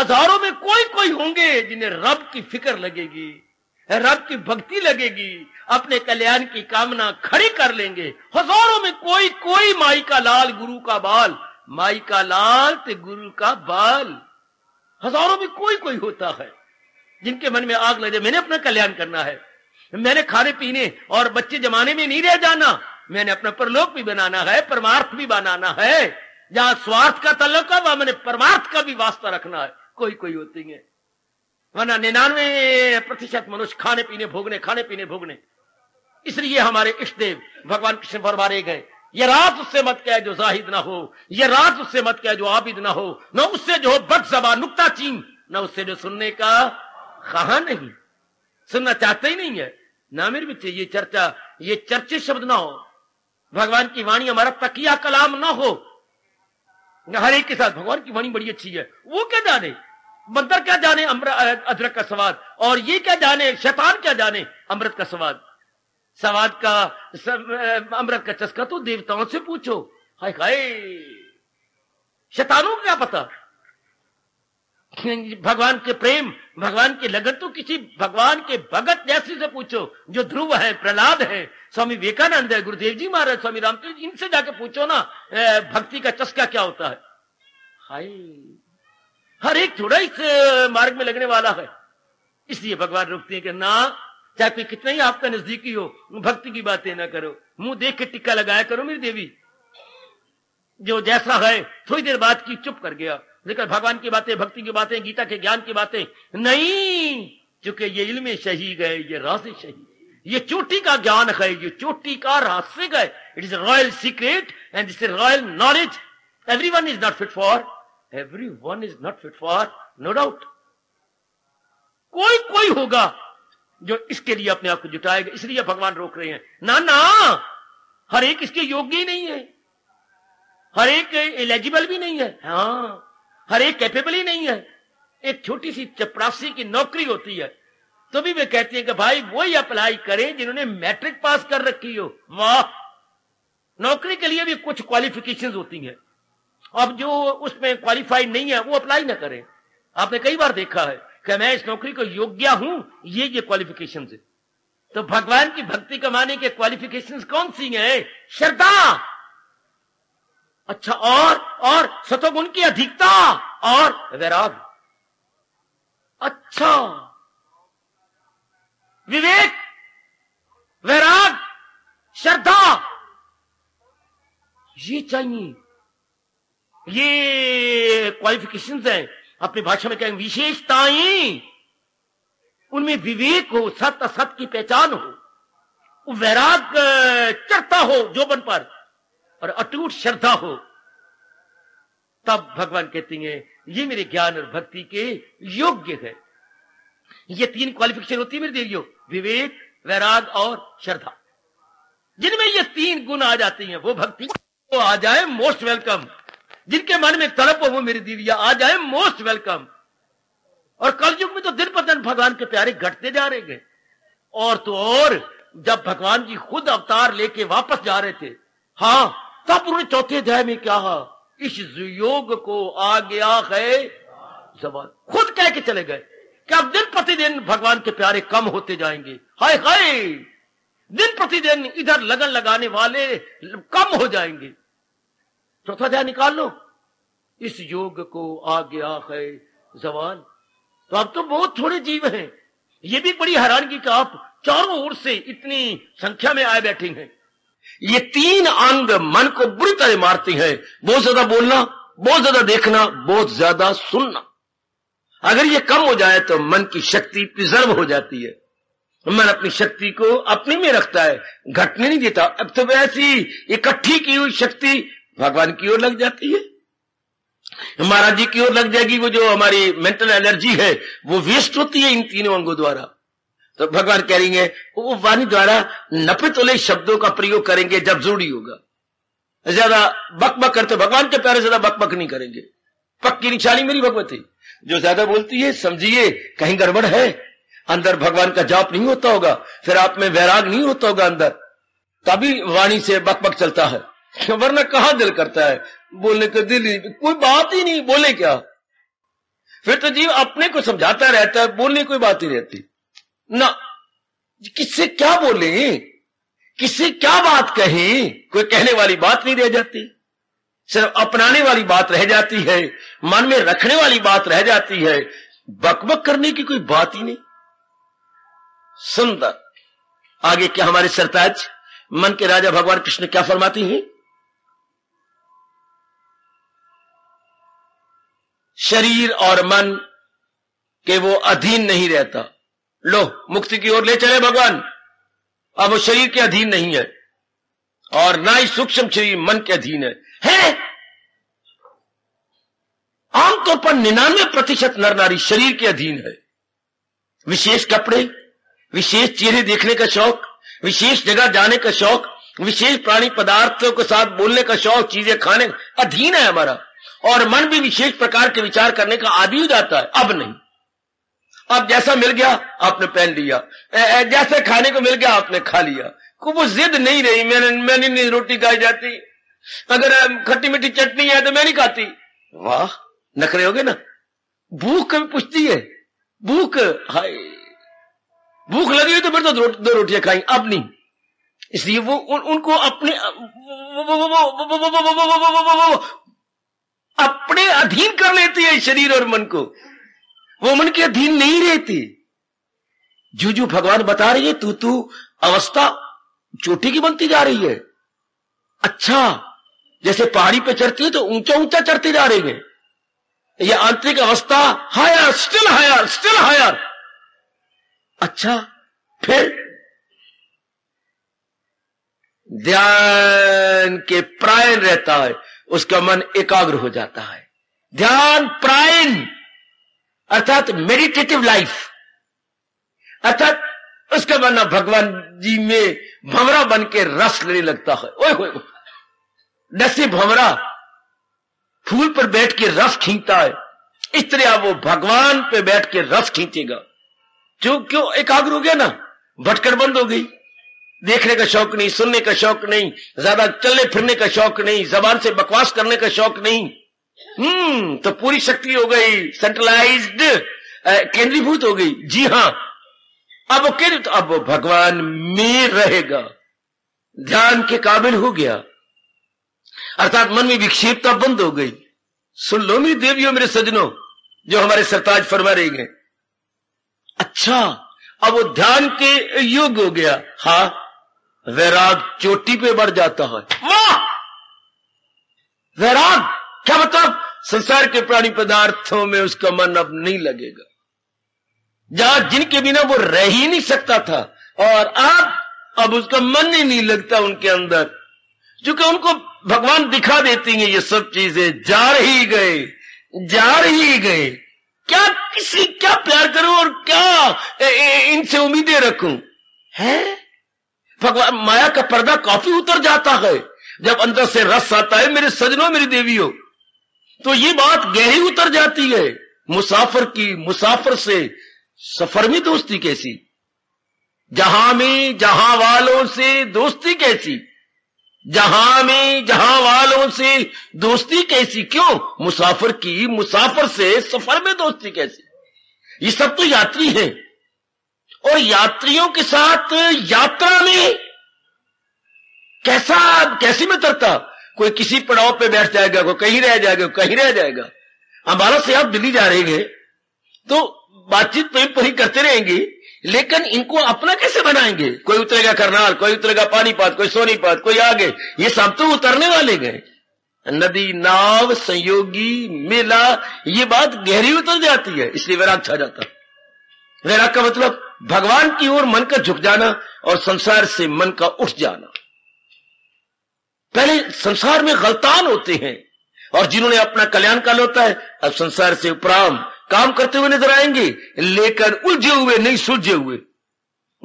हजारों में कोई कोई होंगे जिन्हें रब की फिक्र लगेगी, रब की भक्ति लगेगी, अपने कल्याण की कामना खड़ी कर लेंगे। हजारों में कोई कोई, माई का लाल गुरु का बाल, माई का लाल ते गुरु का बाल, हजारों में कोई कोई होता है जिनके मन में आग लगे, मैंने अपना कल्याण करना है, मैंने खाने पीने और बच्चे जमाने में नहीं रह जाना, मैंने अपना परलोक भी बनाना है, परमार्थ भी बनाना है, जहां स्वार्थ का तल्लुक है वहां मैंने परमार्थ का भी वास्ता रखना है। कोई कोई होती है, वरना निन्यानवे प्रतिशत मनुष्य खाने पीने भोगने, खाने पीने भोगने। इसलिए हमारे इष्ट देव भगवान कृष्ण पर मारे गए। ये रात उससे मत कहे जो जाहिद ना हो, ये रात उससे मत कहे जो आबिद ना हो, न उससे जो बदजबान, नुक्ताचीन, न उससे जो सुनने का कहा नहीं, सुनना चाहते ही नहीं है। ना मेरे बच्चे, ये चर्चा, ये चर्चे शब्द ना हो, भगवान की वाणी हमारा तकिया कलाम ना हो। हर एक के साथ भगवान की वाणी बड़ी अच्छी है, वो क्या जाने, बंदर क्या जाने अदरक का स्वाद, और ये क्या जाने, शैतान क्या जाने अमृत का स्वाद। स्वाद का अमृत का चस्का तो देवताओं से पूछो, हाय हाय, शैतानों को क्या पता। भगवान के प्रेम, भगवान की लगन तो किसी भगवान के भगत जैसी से पूछो, जो ध्रुव है, प्रहलाद है, स्वामी विवेकानंद है, गुरुदेव जी महाराज, स्वामी राम तीर्थ, इनसे जाके पूछो ना भक्ति का चस्का क्या होता है। हाय, हर एक थोड़ा इस मार्ग में लगने वाला है। इसलिए भगवान रोकते हैं कि ना, चाहे कोई कितना ही आपका नजदीकी हो, भक्ति की बातें ना करो, मुंह देख के टिक्का लगाया करो मेरी देवी। जो जैसा है, थोड़ी देर बाद की चुप कर गया, लेकिन भगवान की बातें, भक्ति की बातें, गीता के ज्ञान की बातें नहीं, क्योंकि ये इल्म शही गए, ये राज शही, ये चोटी का ज्ञान है, ये चोटी का रहस्य है, It is a royal secret and it's a royal knowledge. Everyone is not fit for. Everyone is not fit for. No doubt. कोई कोई होगा जो इसके लिए अपने आप को जुटाएगा. इसलिए भगवान रोक रहे हैं. ना ना, हर एक इसके योग्य ही नहीं है. हर एक एलिजिबल भी नहीं है. हाँ, हर एक कैपेबल ही नहीं है. एक छोटी सी चपरासी की नौकरी होती है तो भी वे कहते हैं कि भाई वही अप्लाई करें जिन्होंने मैट्रिक पास कर रखी हो. वाह, नौकरी के लिए भी कुछ क्वालिफिकेशंस होती हैं. अब जो उसमें क्वालिफाइड नहीं है वो अप्लाई ना करें. आपने कई बार देखा है कि मैं इस नौकरी को योग्य हूं, ये ये क्वालिफिकेशंस है. तो भगवान की भक्ति कमाने के क्वालिफिकेशंस कौन सी हैं? श्रद्धा, अच्छा, और और सतोगुण की अधिकता और वैराग्य. अच्छा, विवेक, वैराग, श्रद्धा, ये चाहिए. ये क्वालिफिकेशंस हैं. अपनी भाषा में कहेंगे विशेषताएं. उनमें विवेक हो, सत्य असत की पहचान हो, वैराग चढ़ता हो जोबन पर, और अटूट श्रद्धा हो. तब भगवान कहते हैं ये मेरे ज्ञान और भक्ति के योग्य है. ये तीन क्वालिफिकेशन होती है मेरे देवियों, विवेक, वैराग और श्रद्धा. जिनमें ये तीन गुण आ जाते हैं वो भक्ति को आ जाए मोस्ट वेलकम. जिनके मन में तड़प हो वो मेरी देविया आ जाए मोस्ट वेलकम. और कलयुग में तो दिन पर दिन भगवान के प्यारे घटते जा रहे हैं. और तो और जब भगवान जी खुद अवतार लेके वापस जा रहे थे, हाँ, तब उन्होंने चौथे अध्याय में क्या, इस योग को आ गया है जवान, खुद कह के चले गए कि अब दिन प्रतिदिन भगवान के प्यारे कम होते जाएंगे. हाय हाय, दिन प्रतिदिन इधर लगन लगाने वाले कम हो जाएंगे. चौथा अध्याय निकाल लो, इस योग को आ गया है जवान. तो अब तो बहुत थोड़े जीव हैं. ये भी बड़ी हैरानगी का आप चारों ओर से इतनी संख्या में आए बैठे हैं. ये तीन अंग मन को बुरी तरह मारती है. बहुत ज्यादा बोलना, बहुत ज्यादा देखना, बहुत ज्यादा सुनना. अगर ये कम हो जाए तो मन की शक्ति प्रिजर्व हो जाती है. मन अपनी शक्ति को अपने में रखता है, घटने नहीं देता. अब तो वैसी इकट्ठी की हुई शक्ति भगवान की ओर लग जाती है, महाराज जी की ओर लग जाएगी. वो जो हमारी मेंटल एनर्जी है वो वेस्ट होती है इन तीनों अंगों द्वारा. तो भगवान कह रही है वो वाणी द्वारा नपित उले शब्दों का प्रयोग करेंगे जब जरूरी होगा. ज्यादा बकबक करते भगवान के प्यारे, ज्यादा बकबक नहीं करेंगे. पक्की निशानी मेरी भगवती. जो ज्यादा बोलती है समझिए कहीं गड़बड़ है. अंदर भगवान का जाप नहीं होता होगा, फिर आप में वैराग नहीं होता होगा अंदर, तभी वाणी से बकबक चलता है. वरना कहां दिल करता है बोलने को, दिल कोई बात ही नहीं, बोले क्या. फिर तो जीव अपने को समझाता रहता है, बोलने कोई बात ही रहती ना. किससे क्या बोले, किससे क्या बात कही, कोई कहने वाली बात नहीं रह जाती. सिर्फ अपनाने वाली बात रह जाती है, मन में रखने वाली बात रह जाती है. बकबक करने की कोई बात ही नहीं. सुंदर. आगे क्या हमारे सरताज मन के राजा भगवान कृष्ण क्या फरमाती हैं? शरीर और मन के वो अधीन नहीं रहता. लो, मुक्ति की ओर ले चले भगवान. अब वो शरीर के अधीन नहीं है और ना ही सूक्ष्म शरीर मन के अधीन है. है आमतौर पर निन्यानवे प्रतिशत नर नारी शरीर के अधीन है. विशेष कपड़े, विशेष चेहरे देखने का शौक, विशेष जगह जाने का शौक, विशेष प्राणी पदार्थों के साथ बोलने का शौक, चीजें खाने अधीन है हमारा. और मन भी विशेष प्रकार के विचार करने का आदी हो जाता है. अब नहीं, अब जैसा मिल गया आपने पहन लिया, जैसे खाने को मिल गया आपने खा लिया. को वो जिद नहीं रही. मैंने मैंने नहीं रोटी खाई जाती, अगर खट्टी मीठी चटनी है तो मैं नहीं खाती. वाह, नखरे हो गए ना. भूख कभी पूछती है, भूख हाय भूख लगी हुई तो फिर तो दो, दो रोटियां खाई. अब नहीं. इसलिए वो उन, उनको अपने अपने अधीन कर लेती है शरीर और मन को. वो मन के अधीन नहीं रहती. जो जो भगवान बता रही है तू तू अवस्था चोटी की बनती जा रही है. अच्छा, जैसे पहाड़ी पे चढ़ती है तो ऊंचा ऊंचा चढ़ते जा रही है. ये आंतरिक अवस्था higher, still higher, still higher. अच्छा, फिर ध्यान के प्रायण रहता है, उसका मन एकाग्र हो जाता है। ध्यान प्रायण अर्थात मेडिटेटिव लाइफ, अर्थात उसका मन भगवान जी में भंवरा बन के रस लेने लगता है। ओए होए नसी भंवरा फूल पर बैठ के रस खींचता है, इस तरह वो भगवान पे बैठ के रस खींचेगा। क्यों क्यों एकाग्र हो गया ना, भटकर बंद हो गई। देखने का शौक नहीं, सुनने का शौक नहीं, ज्यादा चलने फिरने का शौक नहीं, जबान से बकवास करने का शौक नहीं। हम्म तो पूरी शक्ति हो गई, सेंट्रलाइज्ड, केंद्रीभूत हो गई। जी हाँ, अब वो केंद्रित, अब वो भगवान में रहेगा, ध्यान के काबिल हो गया, अर्थात मन में विक्षेपता बंद हो गई। सुन लो मेरी देवियों, मेरे सजनों, जो हमारे सरताज फरमा रहे हैं। अच्छा, अब वो ध्यान के योग हो गया। हाँ, वैराग चोटी पे बढ़ जाता है। वैराग क्या मतलब? संसार के प्राणी पदार्थों में उसका मन अब नहीं लगेगा, जहां जिनके बिना वो रह ही नहीं सकता था, और अब अब उसका मन ही नहीं लगता उनके अंदर, क्योंकि उनको भगवान दिखा देती हैं ये सब चीजें। जा रही गए, जा रही गए, क्या किसी क्या प्यार करूं और क्या इनसे उम्मीदें रखूं है। भगवान माया का पर्दा काफी उतर जाता है जब अंदर से रस आता है। मेरे सजनों, मेरी देवियों, तो ये बात गहरी उतर जाती है। मुसाफिर की मुसाफिर से सफर में दोस्ती कैसी, जहां में जहां वालों से दोस्ती कैसी, जहां में जहां वालों से दोस्ती कैसी। क्यों? मुसाफिर की मुसाफिर से सफर में दोस्ती कैसी। ये सब तो यात्री हैं, और यात्रियों के साथ यात्रा में कैसा कैसी में तरता। कोई किसी पड़ाव पे बैठ जाएगा, कोई कहीं रह जाएगा, कहीं रह जाएगा। अम्बाला से आप दिल्ली जा रहे हैं तो बातचीत तो पर ही करते रहेंगे, लेकिन इनको अपना कैसे बनाएंगे? कोई उतरेगा करनाल, कोई उतरेगा पानीपत, कोई सोनीपत, कोई आगे। ये सब तो उतरने वाले गए। नदी, नाव, संयोगी, मेला, ये बात गहरी उतर जाती है, इसलिए वैराग छा जाता। वैराग का मतलब भगवान की ओर मन का झुक जाना और संसार से मन का उठ जाना। पहले संसार में गलतान होते हैं, और जिन्होंने अपना कल्याण काल होता है अब संसार से उपराम काम करते हुए नजर आएंगे, लेकर उलझे हुए नहीं, सुलझे हुए।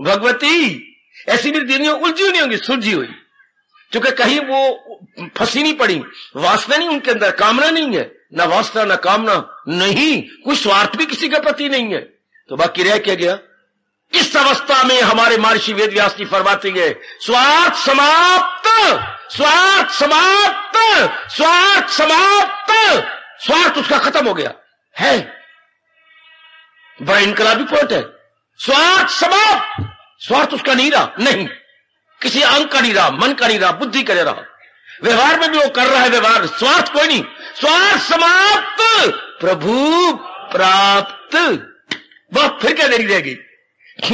भगवती ऐसी मेरी देवियां उलझी नहीं होंगी, सुलझी हुई, क्योंकि कहीं वो फंसी नहीं पड़ी। वासना नहीं उनके अंदर, कामना नहीं है, ना वासना ना कामना, नहीं कोई स्वार्थ भी किसी के प्रति नहीं है। तो बाकी रह क्या गया? इस अवस्था में हमारे महर्षि वेद व्यास जी फरमाते हैं, स्वार्थ समाप्त, स्वार्थ समाप्त, स्वार्थ समाप्त। स्वार्थ उसका खत्म हो गया है। बड़ा इनकलाबी पॉइंट है। स्वार्थ समाप्त, स्वार्थ उसका नहीं रहा, नहीं किसी अंग का नहीं रहा, मन का नहीं रहा, बुद्धि का नहीं रहा, व्यवहार में भी वो कर रहा है व्यवहार। स्वार्थ कोई नहीं, स्वार्थ समाप्त, प्रभु प्राप्त। वह फिर क्या देरी रहेगी?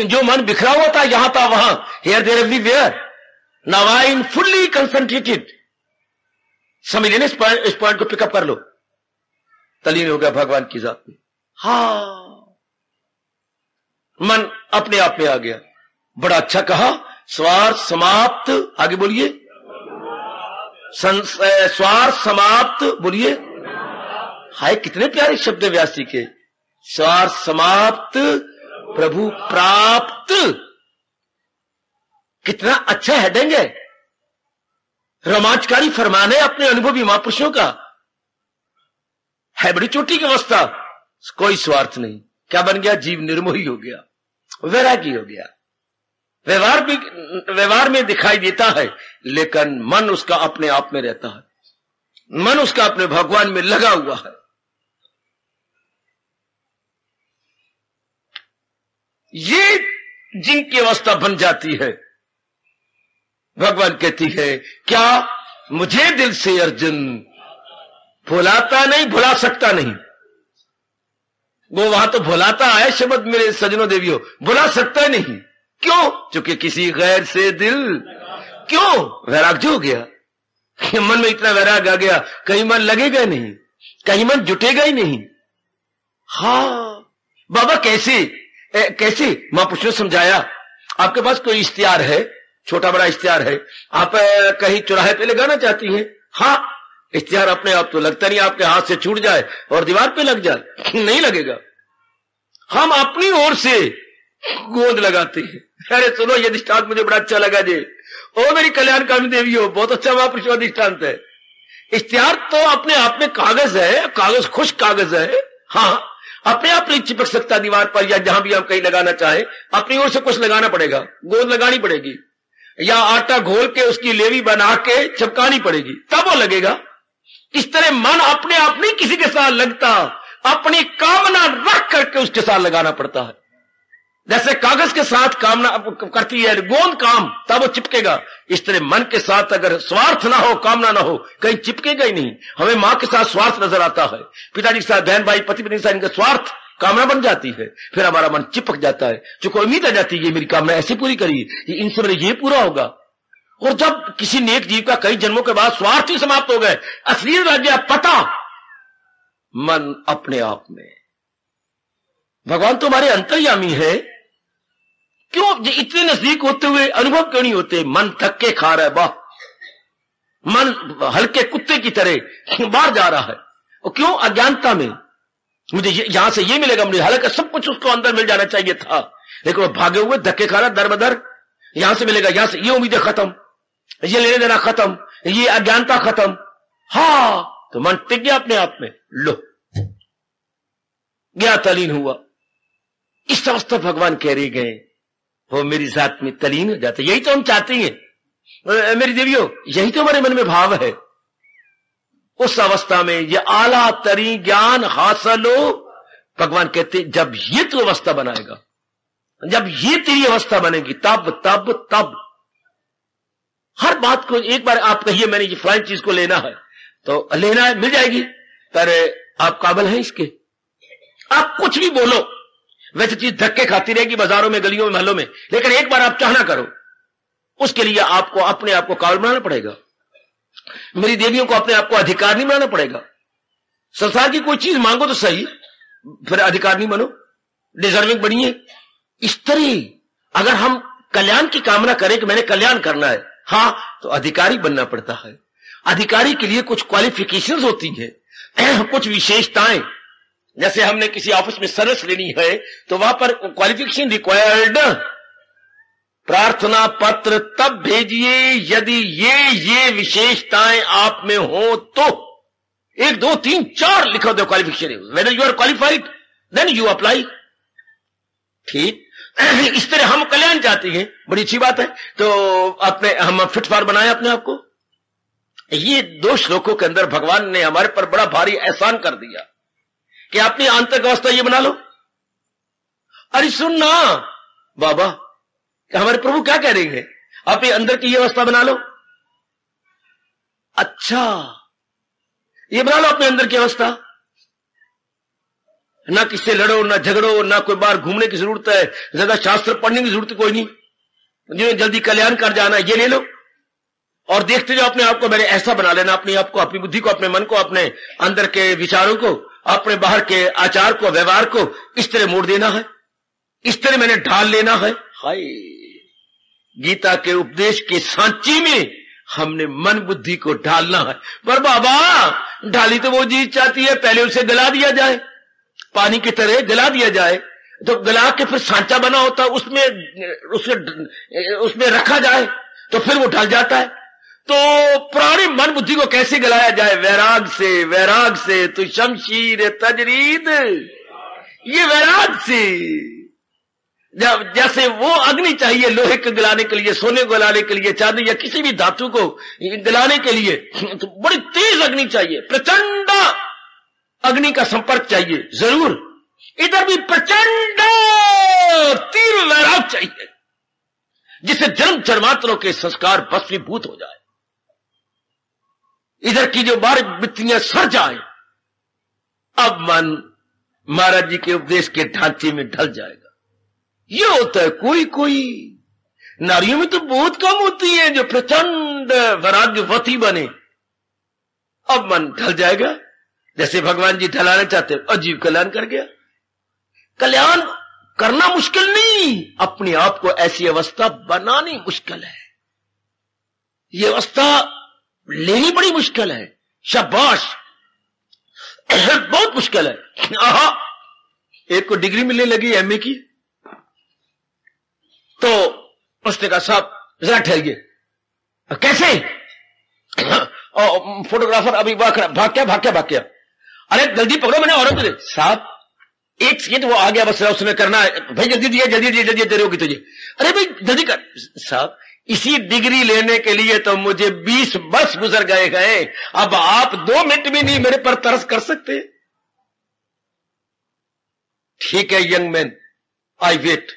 जो मन बिखरा हुआ था यहां था वहां, here there everywhere, now I am fully concentrated. समझ लेने इस पॉइंट को पिकअप कर लो, तलीन हो गया भगवान की जात में। हाँ, मन अपने आप में आ गया। बड़ा अच्छा कहा, स्वार्थ समाप्त। आगे बोलिए, स्वार्थ समाप्त बोलिए। हाय, कितने प्यारे शब्द व्यास जी के, स्वार्थ समाप्त प्रभु प्राप्त। कितना अच्छा हेडिंग है, रोमांचकारी फरमान है अपने अनुभवी महापुरुषों का। है बड़ी चोटी की अवस्था, कोई स्वार्थ नहीं। क्या बन गया? जीव निर्मोही हो गया, वैरागी हो गया। व्यवहार भी व्यवहार में दिखाई देता है, लेकिन मन उसका अपने आप में रहता है, मन उसका अपने भगवान में लगा हुआ है। ये जिनकी अवस्था बन जाती है, भगवान कहती है, क्या मुझे दिल से अर्जुन भुलाता नहीं, भुला सकता नहीं। वो वहां तो भुलाता है शब्द मेरे सजनों देवियों, भुला सकता है नहीं। क्यों? क्योंकि किसी गैर से दिल, क्यों? वैराग जो हो गया, मन में इतना वैराग आ गया, कहीं मन लगेगा नहीं, कहीं मन जुटेगा ही नहीं। हाँ बाबा, कैसे ए, कैसे? मां पुरुषों समझाया, आपके पास कोई इश्तिहार है, छोटा बड़ा इश्तिहार है, आप कहीं चौराहे पे लगाना चाहती हैं? हाँ, इश्तिहार अपने आप तो लगता नहीं, आपके हाथ से छूट जाए और दीवार पे लग जाए, नहीं लगेगा। हम अपनी ओर से गोंद लगाते हैं। अरे सुनो, ये दृष्टांत मुझे बड़ा अच्छा लगा जी, ओ मेरी कल्याणकामी देवी हो, बहुत अच्छा महापुरुषवा दृष्टांत है। इश्तिहार तो अपने आप में कागज है, कागज खुश कागज है, हाँ अपने आप नहीं चिपक सकता दीवार पर या जहां भी आप कहीं लगाना चाहे। अपनी ओर से कुछ लगाना पड़ेगा, गोंद लगानी पड़ेगी या आटा घोल के उसकी लेवी बना के चिपकानी पड़ेगी, तब वो लगेगा। इस तरह मन अपने आप नहीं किसी के साथ लगता, अपनी कामना रख करके उसके साथ लगाना पड़ता है। जैसे कागज के साथ कामना करती है गोंद काम, तब वो चिपकेगा। इस तरह मन के साथ अगर स्वार्थ ना हो, कामना ना हो, कहीं चिपकेगा ही नहीं। हमें माँ के साथ स्वार्थ नजर आता है, पिताजी के साथ, बहन भाई, पति पत्नी के साथ, इनका स्वार्थ कामना बन जाती है, फिर हमारा मन चिपक जाता है। जो कोई उम्मीद आ जाती है, ये मेरी कामना ऐसे पूरी करी, इनसे मेरे ये पूरा होगा। और जब किसी नेक जीव का कई जन्मों के बाद स्वार्थ ही समाप्त हो गए, असली राज्य पता, मन अपने आप में। भगवान तो हमारे अंतर्यामी है, क्यों इतने नजदीक होते हुए अनुभव क्यों नहीं होते? मन धक्के खा रहा है, वाह, मन हल्के कुत्ते की तरह बाहर जा रहा है। और क्यों? अज्ञानता में। मुझे यहां से ये मिलेगा, मुझे हालांकि सब कुछ उसको अंदर मिल जाना चाहिए था, लेकिन वो भागे हुए धक्के खा रहा दर बदर, यहां से मिलेगा, यहां से ये उम्मीदें खत्म, ये लेने देना खत्म, ये अज्ञानता खत्म। हाँ, तो मन टिक गया अपने आप में, लो गया, तलीन हुआ। इस अवस्था भगवान कह रहे गए, वो मेरी जात में तलीन हो जाता। यही तो हम चाहते हैं मेरी देवियों, यही तो हमारे मन में भाव है। उस अवस्था में ये आला तरी ज्ञान हासिल हो। भगवान कहते जब ये तू अवस्था बनाएगा, जब ये तेरी अवस्था बनेगी, तब तब तब हर बात को। एक बार आप कहिए मैंने ये फलानी चीज को लेना है, तो लेना है, मिल जाएगी, पर आप काबिल हैं इसके? आप कुछ भी बोलो, वैसे चीज धक्के खाती रहेगी बाजारों में, गलियों में, महलों में, लेकिन एक बार आप चाहना करो, उसके लिए आपको अपने आप को काबिल बनाना पड़ेगा। मेरी देवियों को अपने आप को अधिकार नहीं बनाना पड़ेगा। संसार की कोई चीज मांगो तो सही, फिर अधिकार नहीं बनो, डिजर्विंग बनिए। इस तरह अगर हम कल्याण की कामना करें कि मैंने कल्याण करना है, हाँ, तो अधिकारी बनना पड़ता है। अधिकारी के लिए कुछ क्वालिफिकेशंस होती है, कुछ विशेषताएं। जैसे हमने किसी ऑफिस में सर्विस लेनी है, तो वहां पर क्वालिफिकेशन रिक्वायर्ड, प्रार्थना पत्र तब भेजिए यदि ये ये विशेषताएं आप में हो तो। एक दो तीन चार लिखा दो qualification, whether you are qualified then you apply. ठीक, इस तरह हम कल्याण चाहते हैं, बड़ी अच्छी बात है। तो अपने हम फिट फार बनाए अपने आप को। ये दो श्लोकों के अंदर भगवान ने हमारे पर बड़ा भारी एहसान कर दिया कि अपनी आंतरिक अवस्था ये बना लो। अरे सुनना बाबा, हमारे प्रभु क्या कह रहे हैं, अपने अंदर की ये अवस्था बना लो। अच्छा, ये बना लो अपने अंदर की अवस्था, ना किससे लड़ो, ना झगड़ो, ना कोई बाहर घूमने की जरूरत है, ज्यादा शास्त्र पढ़ने की जरूरत कोई नहीं, जिन्हें जल्दी कल्याण कर जाना ये ले लो और देखते जाओ अपने आप को। मैंने ऐसा बना लेना अपने आप को, अपनी बुद्धि को, अपने मन को, अपने अंदर के विचारों को, अपने बाहर के आचार को, व्यवहार को इस तरह मोड़ देना है, इस तरह मैंने ढाल लेना है। हाय, गीता के उपदेश के सांची में हमने मन बुद्धि को ढालना है। पर बाबा, ढाली तो वो चीज चाहती है, पहले उसे गला दिया जाए, पानी की तरह गला दिया जाए, तो गला के फिर सांचा बना होता है, उसमें उसमें उसमें रखा जाए तो फिर वो ढल जाता है। तो पुरानी मन बुद्धि को कैसे गलाया जाए? वैराग से, वैराग से तो शमशीर तजरीद, ये वैराग से। जब जैसे वो अग्नि चाहिए लोहे को गलाने के लिए, सोने को गलाने के लिए, चांदी या किसी भी धातु को गलाने के लिए, तो बड़ी तेज अग्नि चाहिए, प्रचंड अग्नि का संपर्क चाहिए जरूर। इधर भी प्रचंड तीव्र वैराग चाहिए, जिससे जन्म जन्मांतरों के संस्कार भस्मीभूत हो जाए, इधर की जो बार वृत्तियां सर जाए। अब मन महाराज जी के उपदेश के ढांचे में ढल जाएगा। ये होता है कोई कोई, नारियों में तो बहुत कम होती है जो प्रचंड वैराग्यवती बने। अब मन ढल जाएगा जैसे भगवान जी ढलाना चाहते हैं। अजीव कल्याण कर गया। कल्याण करना मुश्किल नहीं, अपने आप को ऐसी अवस्था बनानी मुश्किल है। ये अवस्था लेनी बड़ी मुश्किल है। शाबाश, बहुत मुश्किल है। आहा, एक को डिग्री मिलने लगी एमए की, तो उसने कहा साहब जरा ठहरिए, कैसे? और फोटोग्राफर अभी भाग गया भाग गया भाग गया। अरे जल्दी पकड़ो, मैंने औरत दे साहब एक सेकेंड, वो आ गया, बस उसमें करना है भाई, जल्दी दिए जल्दी दिए जल्दी देर होगी तुझे। अरे भाई जल्दी कर साहब, इसी डिग्री लेने के लिए तो मुझे बीस वर्ष गुजर गए गए अब आप दो मिनट भी नहीं मेरे पर तरस कर सकते। ठीक है यंग मैन, आई वेट।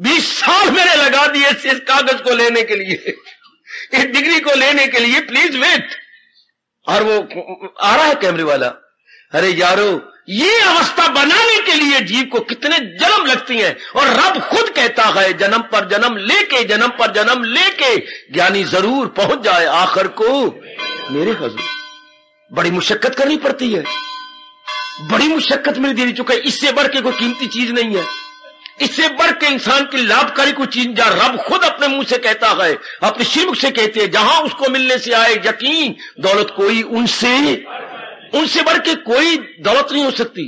बीस साल मैंने लगा दिए इस कागज को लेने के लिए, इस डिग्री को लेने के लिए, प्लीज वेट। और वो आ रहा है कैमरे वाला। अरे यारो, ये अवस्था बनाने के लिए जीव को कितने जन्म लगती हैं, और रब खुद कहता है जन्म पर जन्म लेके जन्म पर जन्म लेके ज्ञानी जरूर पहुंच जाए आखिर को मेरे हजूर। बड़ी मुशक्कत करनी पड़ती है, बड़ी मुशक्कत में दे चुका है। इससे बढ़ के कोई कीमती चीज नहीं है, इससे बढ़ के इंसान की लाभकारी कोई चीज जा। रब खुद अपने मुंह से कहता है, अपने शिव से कहते हैं, जहां उसको मिलने से आए यकीन, दौलत कोई उनसे उनसे बढ़ के कोई दौलत नहीं हो सकती।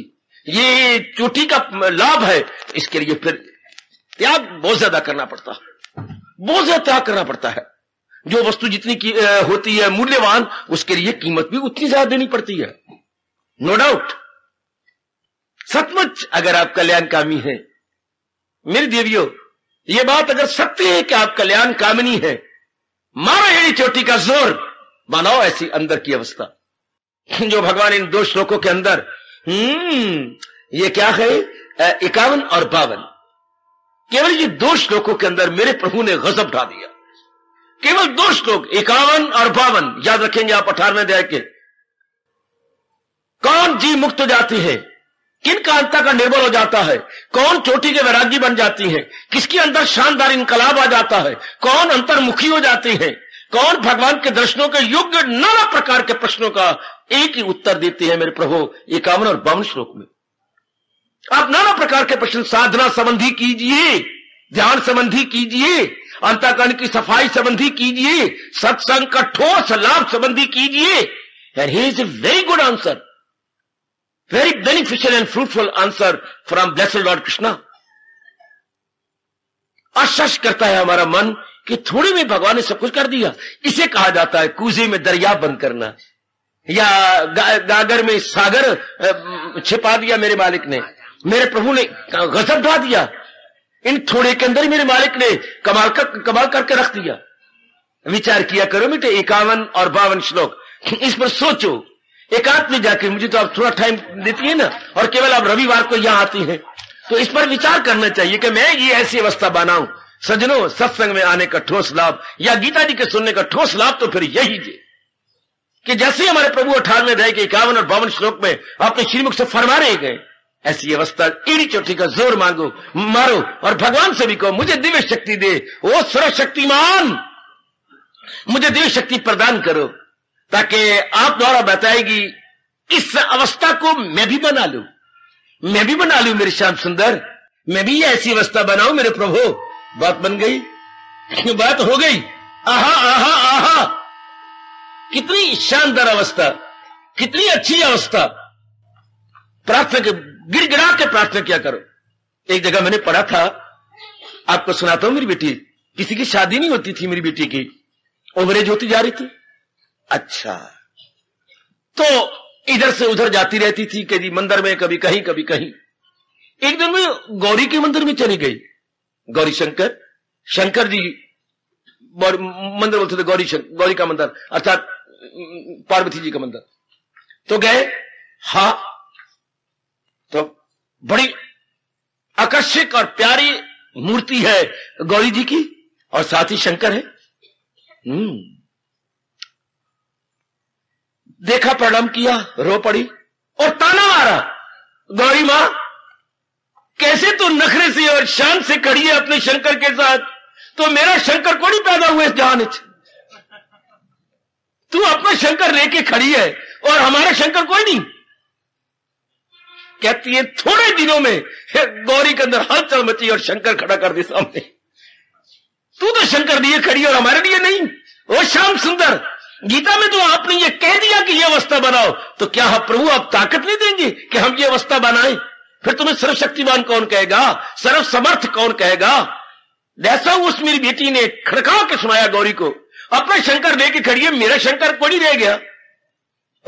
ये चोटी का लाभ है, इसके लिए फिर त्याग बहुत ज्यादा करना पड़ता बहुत ज्यादा त्याग करना पड़ता है। जो वस्तु जितनी की, आ, होती है मूल्यवान, उसके लिए कीमत भी उतनी ज्यादा देनी पड़ती है। नो डाउट, सचमुच अगर आप कल्याणकामी हैं मेरी देवियों, ये बात अगर सत्य है कि आप कल्याणकामिनी है, मारो यही चोटी का जोर, बनाओ ऐसी अंदर की अवस्था जो भगवान इन दो श्लोकों के अंदर हम्म ये क्या है, इक्यावन और बावन, केवल ये दो श्लोकों के अंदर मेरे प्रभु ने गजब ढा दिया। केवल दो श्लोक, इक्यावन और बावन, याद रखेंगे आप अठारहवें अध्याय के। कौन जी मुक्त हो जाती है, किन का अंतर का निर्बल हो जाता है, कौन चोटी के वैरागी बन जाती है, किसके अंदर शानदार इनकलाब आ जाता है, कौन अंतर्मुखी हो जाती है, कौन भगवान के दर्शनों के योग्य, नाना प्रकार के प्रश्नों का एक ही उत्तर देते हैं मेरे प्रभु इक्यावन और बावन श्लोक में। आप नाना प्रकार के प्रश्न साधना संबंधी कीजिए, ध्यान संबंधी कीजिए, अंतःकरण की सफाई संबंधी कीजिए, सत्संग का ठोस लाभ संबंधी कीजिए। And he is a very good answer, very beneficial and fruitful answer from blessed lord Krishna. आश्चर्य करता है हमारा मन कि थोड़ी में भगवान ने सब कुछ कर दिया। इसे कहा जाता है कूजे में दरिया बंद करना, या गा, गागर में सागर छिपा दिया मेरे मालिक ने, मेरे प्रभु ने गजब ढा दिया। इन थोड़े के अंदर ही मेरे मालिक ने कमाल कर, कमाल करके रख दिया। विचार किया करो बेटे इक्यावन और बावन श्लोक, इस पर सोचो एकांत में जाकर। मुझे तो आप थोड़ा टाइम देती है ना, और केवल आप रविवार को यहाँ आती है, तो इस पर विचार करना चाहिए कि मैं ये ऐसी अवस्था बनाऊं। सजनों, सत्संग में आने का ठोस लाभ या गीता जी के सुनने का ठोस लाभ तो फिर यही है कि जैसे हमारे प्रभु अठारहवें अध्याय के इक्यावन और बावन श्लोक में अपने श्रीमुख से फरमा रहे गए, ऐसी अवस्था ईड़ी चोटी का जोर मांगो मारो और भगवान से भी कहो मुझे दिव्य शक्ति दे, ओ सर्वशक्तिमान मुझे दिव्य शक्ति प्रदान करो, ताकि आप द्वारा बताएगी इस अवस्था को मैं भी बना लू मैं भी बना लू मेरे श्याम सुंदर, मैं भी ऐसी अवस्था बनाऊ मेरे प्रभु। बात बन गई, बात हो गई। आहा आहा आहा, कितनी शानदार अवस्था, कितनी अच्छी अवस्था। प्रार्थना के गिड़गिड़ा के प्रार्थना किया करो। एक जगह मैंने पढ़ा था, आपको सुनाता हूं। मेरी बेटी, किसी की शादी नहीं होती थी, मेरी बेटी की ओवरेज होती जा रही थी। अच्छा, तो इधर से उधर जाती रहती थी, कभी मंदिर में, कभी कहीं कभी कहीं। एक दिन में गौरी के मंदिर में चली गई, गौरी शंकर शंकर जी मंदिर बोलते थे, गौरी शंकर, गौरी का मंदिर अर्थात पार्वती जी का मंदिर। तो गए, हा, तो बड़ी आकर्षक और प्यारी मूर्ति है गौरी जी की, और साथ ही शंकर है। देखा, प्रणाम किया, रो पड़ी और ताना मारा, गौरी मां कैसे तू नखरे से और शान से खड़ी है अपने शंकर के साथ, तो मेरा शंकर को नहीं पैदा हुआ इस जहान। तू अपना शंकर लेके खड़ी है और हमारा शंकर कोई नहीं। कहती है थोड़े दिनों में गौरी के अंदर हलचल मची और शंकर खड़ा कर दे सामने। तू तो शंकर लिए खड़ी और हमारे लिए नहीं। ओ श्याम सुंदर, गीता में तो आपने ये कह दिया कि ये अवस्था बनाओ, तो क्या हाँ प्रभु आप ताकत नहीं देंगे कि हम ये अवस्था बनाएं? फिर तुम्हें सर्वशक्तिमान कौन कहेगा, सर्वसमर्थ कौन कहेगा? जैसा उस मेरी बेटी ने खड़का के सुनाया गौरी को, अपना शंकर लेके खड़ी है, मेरा शंकर कोई रह गया।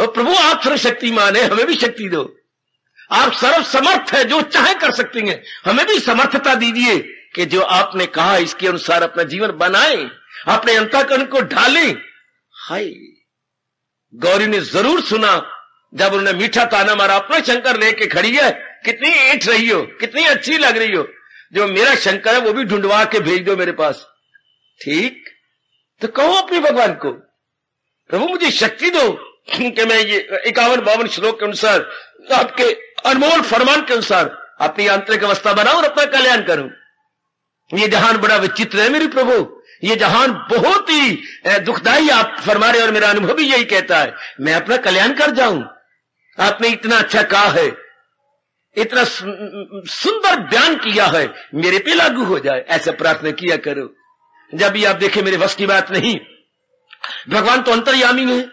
और प्रभु आप सर्वशक्तिमान है, हमें भी शक्ति दो। आप सर्वसमर्थ है, जो चाहे कर सकते हैं, हमें भी समर्थता दीजिए कि जो आपने कहा इसके अनुसार अपना जीवन बनाए, अपने अंतःकरण को ढालें। हाय, गौरी ने जरूर सुना जब उन्होंने मीठा ताना मारा, अपना शंकर लेके खड़ी है, कितनी ऐठ रही हो, कितनी अच्छी लग रही हो, जो मेरा शंकर है वो भी ढूंढवा के भेज दो मेरे पास। ठीक, तो कहो अपने भगवान को, प्रभु मुझे शक्ति दो कि मैं ये इक्यावन बावन श्लोक के अनुसार, आपके अनमोल फरमान के अनुसार अपनी आंतरिक अवस्था बनाऊं और अपना कल्याण करूं। ये जहान बड़ा विचित्र है मेरे प्रभु, ये जहान बहुत ही दुखदाई आप फरमा रहे, और मेरा अनुभव भी यही कहता है। मैं अपना कल्याण कर जाऊं, आपने इतना अच्छा कहा है, इतना सुंदर बयान किया है, मेरे पे लागू हो जाए, ऐसा प्रार्थना किया करो। जब भी आप देखें मेरे वश की बात नहीं, भगवान तो अंतर्यामी में है।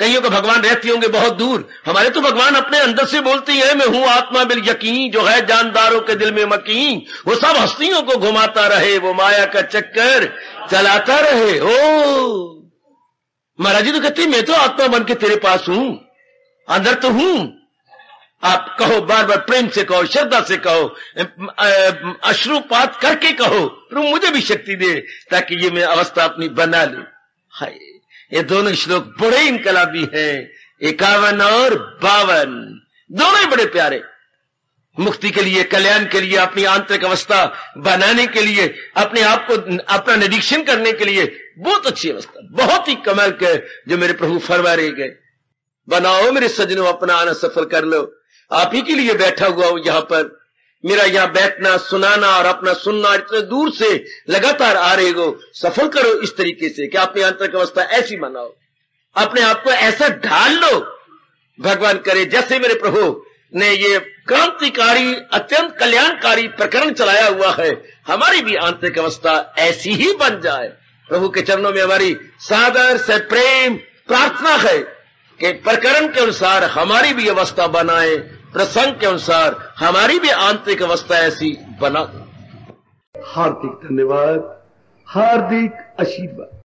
कईयों के भगवान रहते होंगे बहुत दूर, हमारे तो भगवान अपने अंदर से बोलती है, मैं हूं आत्मा बिल यकीन, जो है जानदारों के दिल में मकीन, वो सब हस्तियों को घुमाता रहे, वो माया का चक्कर चलाता रहे। ओ महाराज जी तो कहती, मैं तो आत्मा बन के तेरे पास हूं, अंदर तो हूं। आप कहो, बार बार प्रेम से कहो, श्रद्धा से कहो, अश्रुपात करके कहो, प्रभु मुझे भी शक्ति दे ताकि ये मैं अवस्था अपनी बना लूं। हाय, ये दोनों श्लोक बड़े इनकलाबी हैं, इक्यावन और बावन, दोनों ही बड़े प्यारे। मुक्ति के लिए, कल्याण के लिए, अपनी आंतरिक अवस्था बनाने के लिए, अपने आप को अपना निरीक्षण करने के लिए बहुत अच्छी अवस्था, बहुत ही कमाल के जो मेरे प्रभु फरमा रहे गए। बनाओ मेरे सजनों, अपना आना सफल कर लो। आप ही के लिए बैठा हुआ हूं यहाँ पर, मेरा यहाँ बैठना, सुनाना और अपना सुनना, इतने दूर से लगातार आ रहे हो, सफल करो इस तरीके से कि अपनी आंतरिक अवस्था ऐसी मनाओ, अपने आप को ऐसा ढाल लो। भगवान करे जैसे मेरे प्रभु ने ये क्रांतिकारी, अत्यंत कल्याणकारी प्रकरण चलाया हुआ है, हमारी भी आंतरिक अवस्था ऐसी ही बन जाए। प्रभु के चरणों में हमारी सादर से प्रेम प्रार्थना है कि प्रकरण के अनुसार हमारी भी अवस्था बनाए, प्रसंग के अनुसार हमारी भी आंतरिक अवस्था ऐसी बना। हार्दिक धन्यवाद, हार्दिक आशीर्वाद।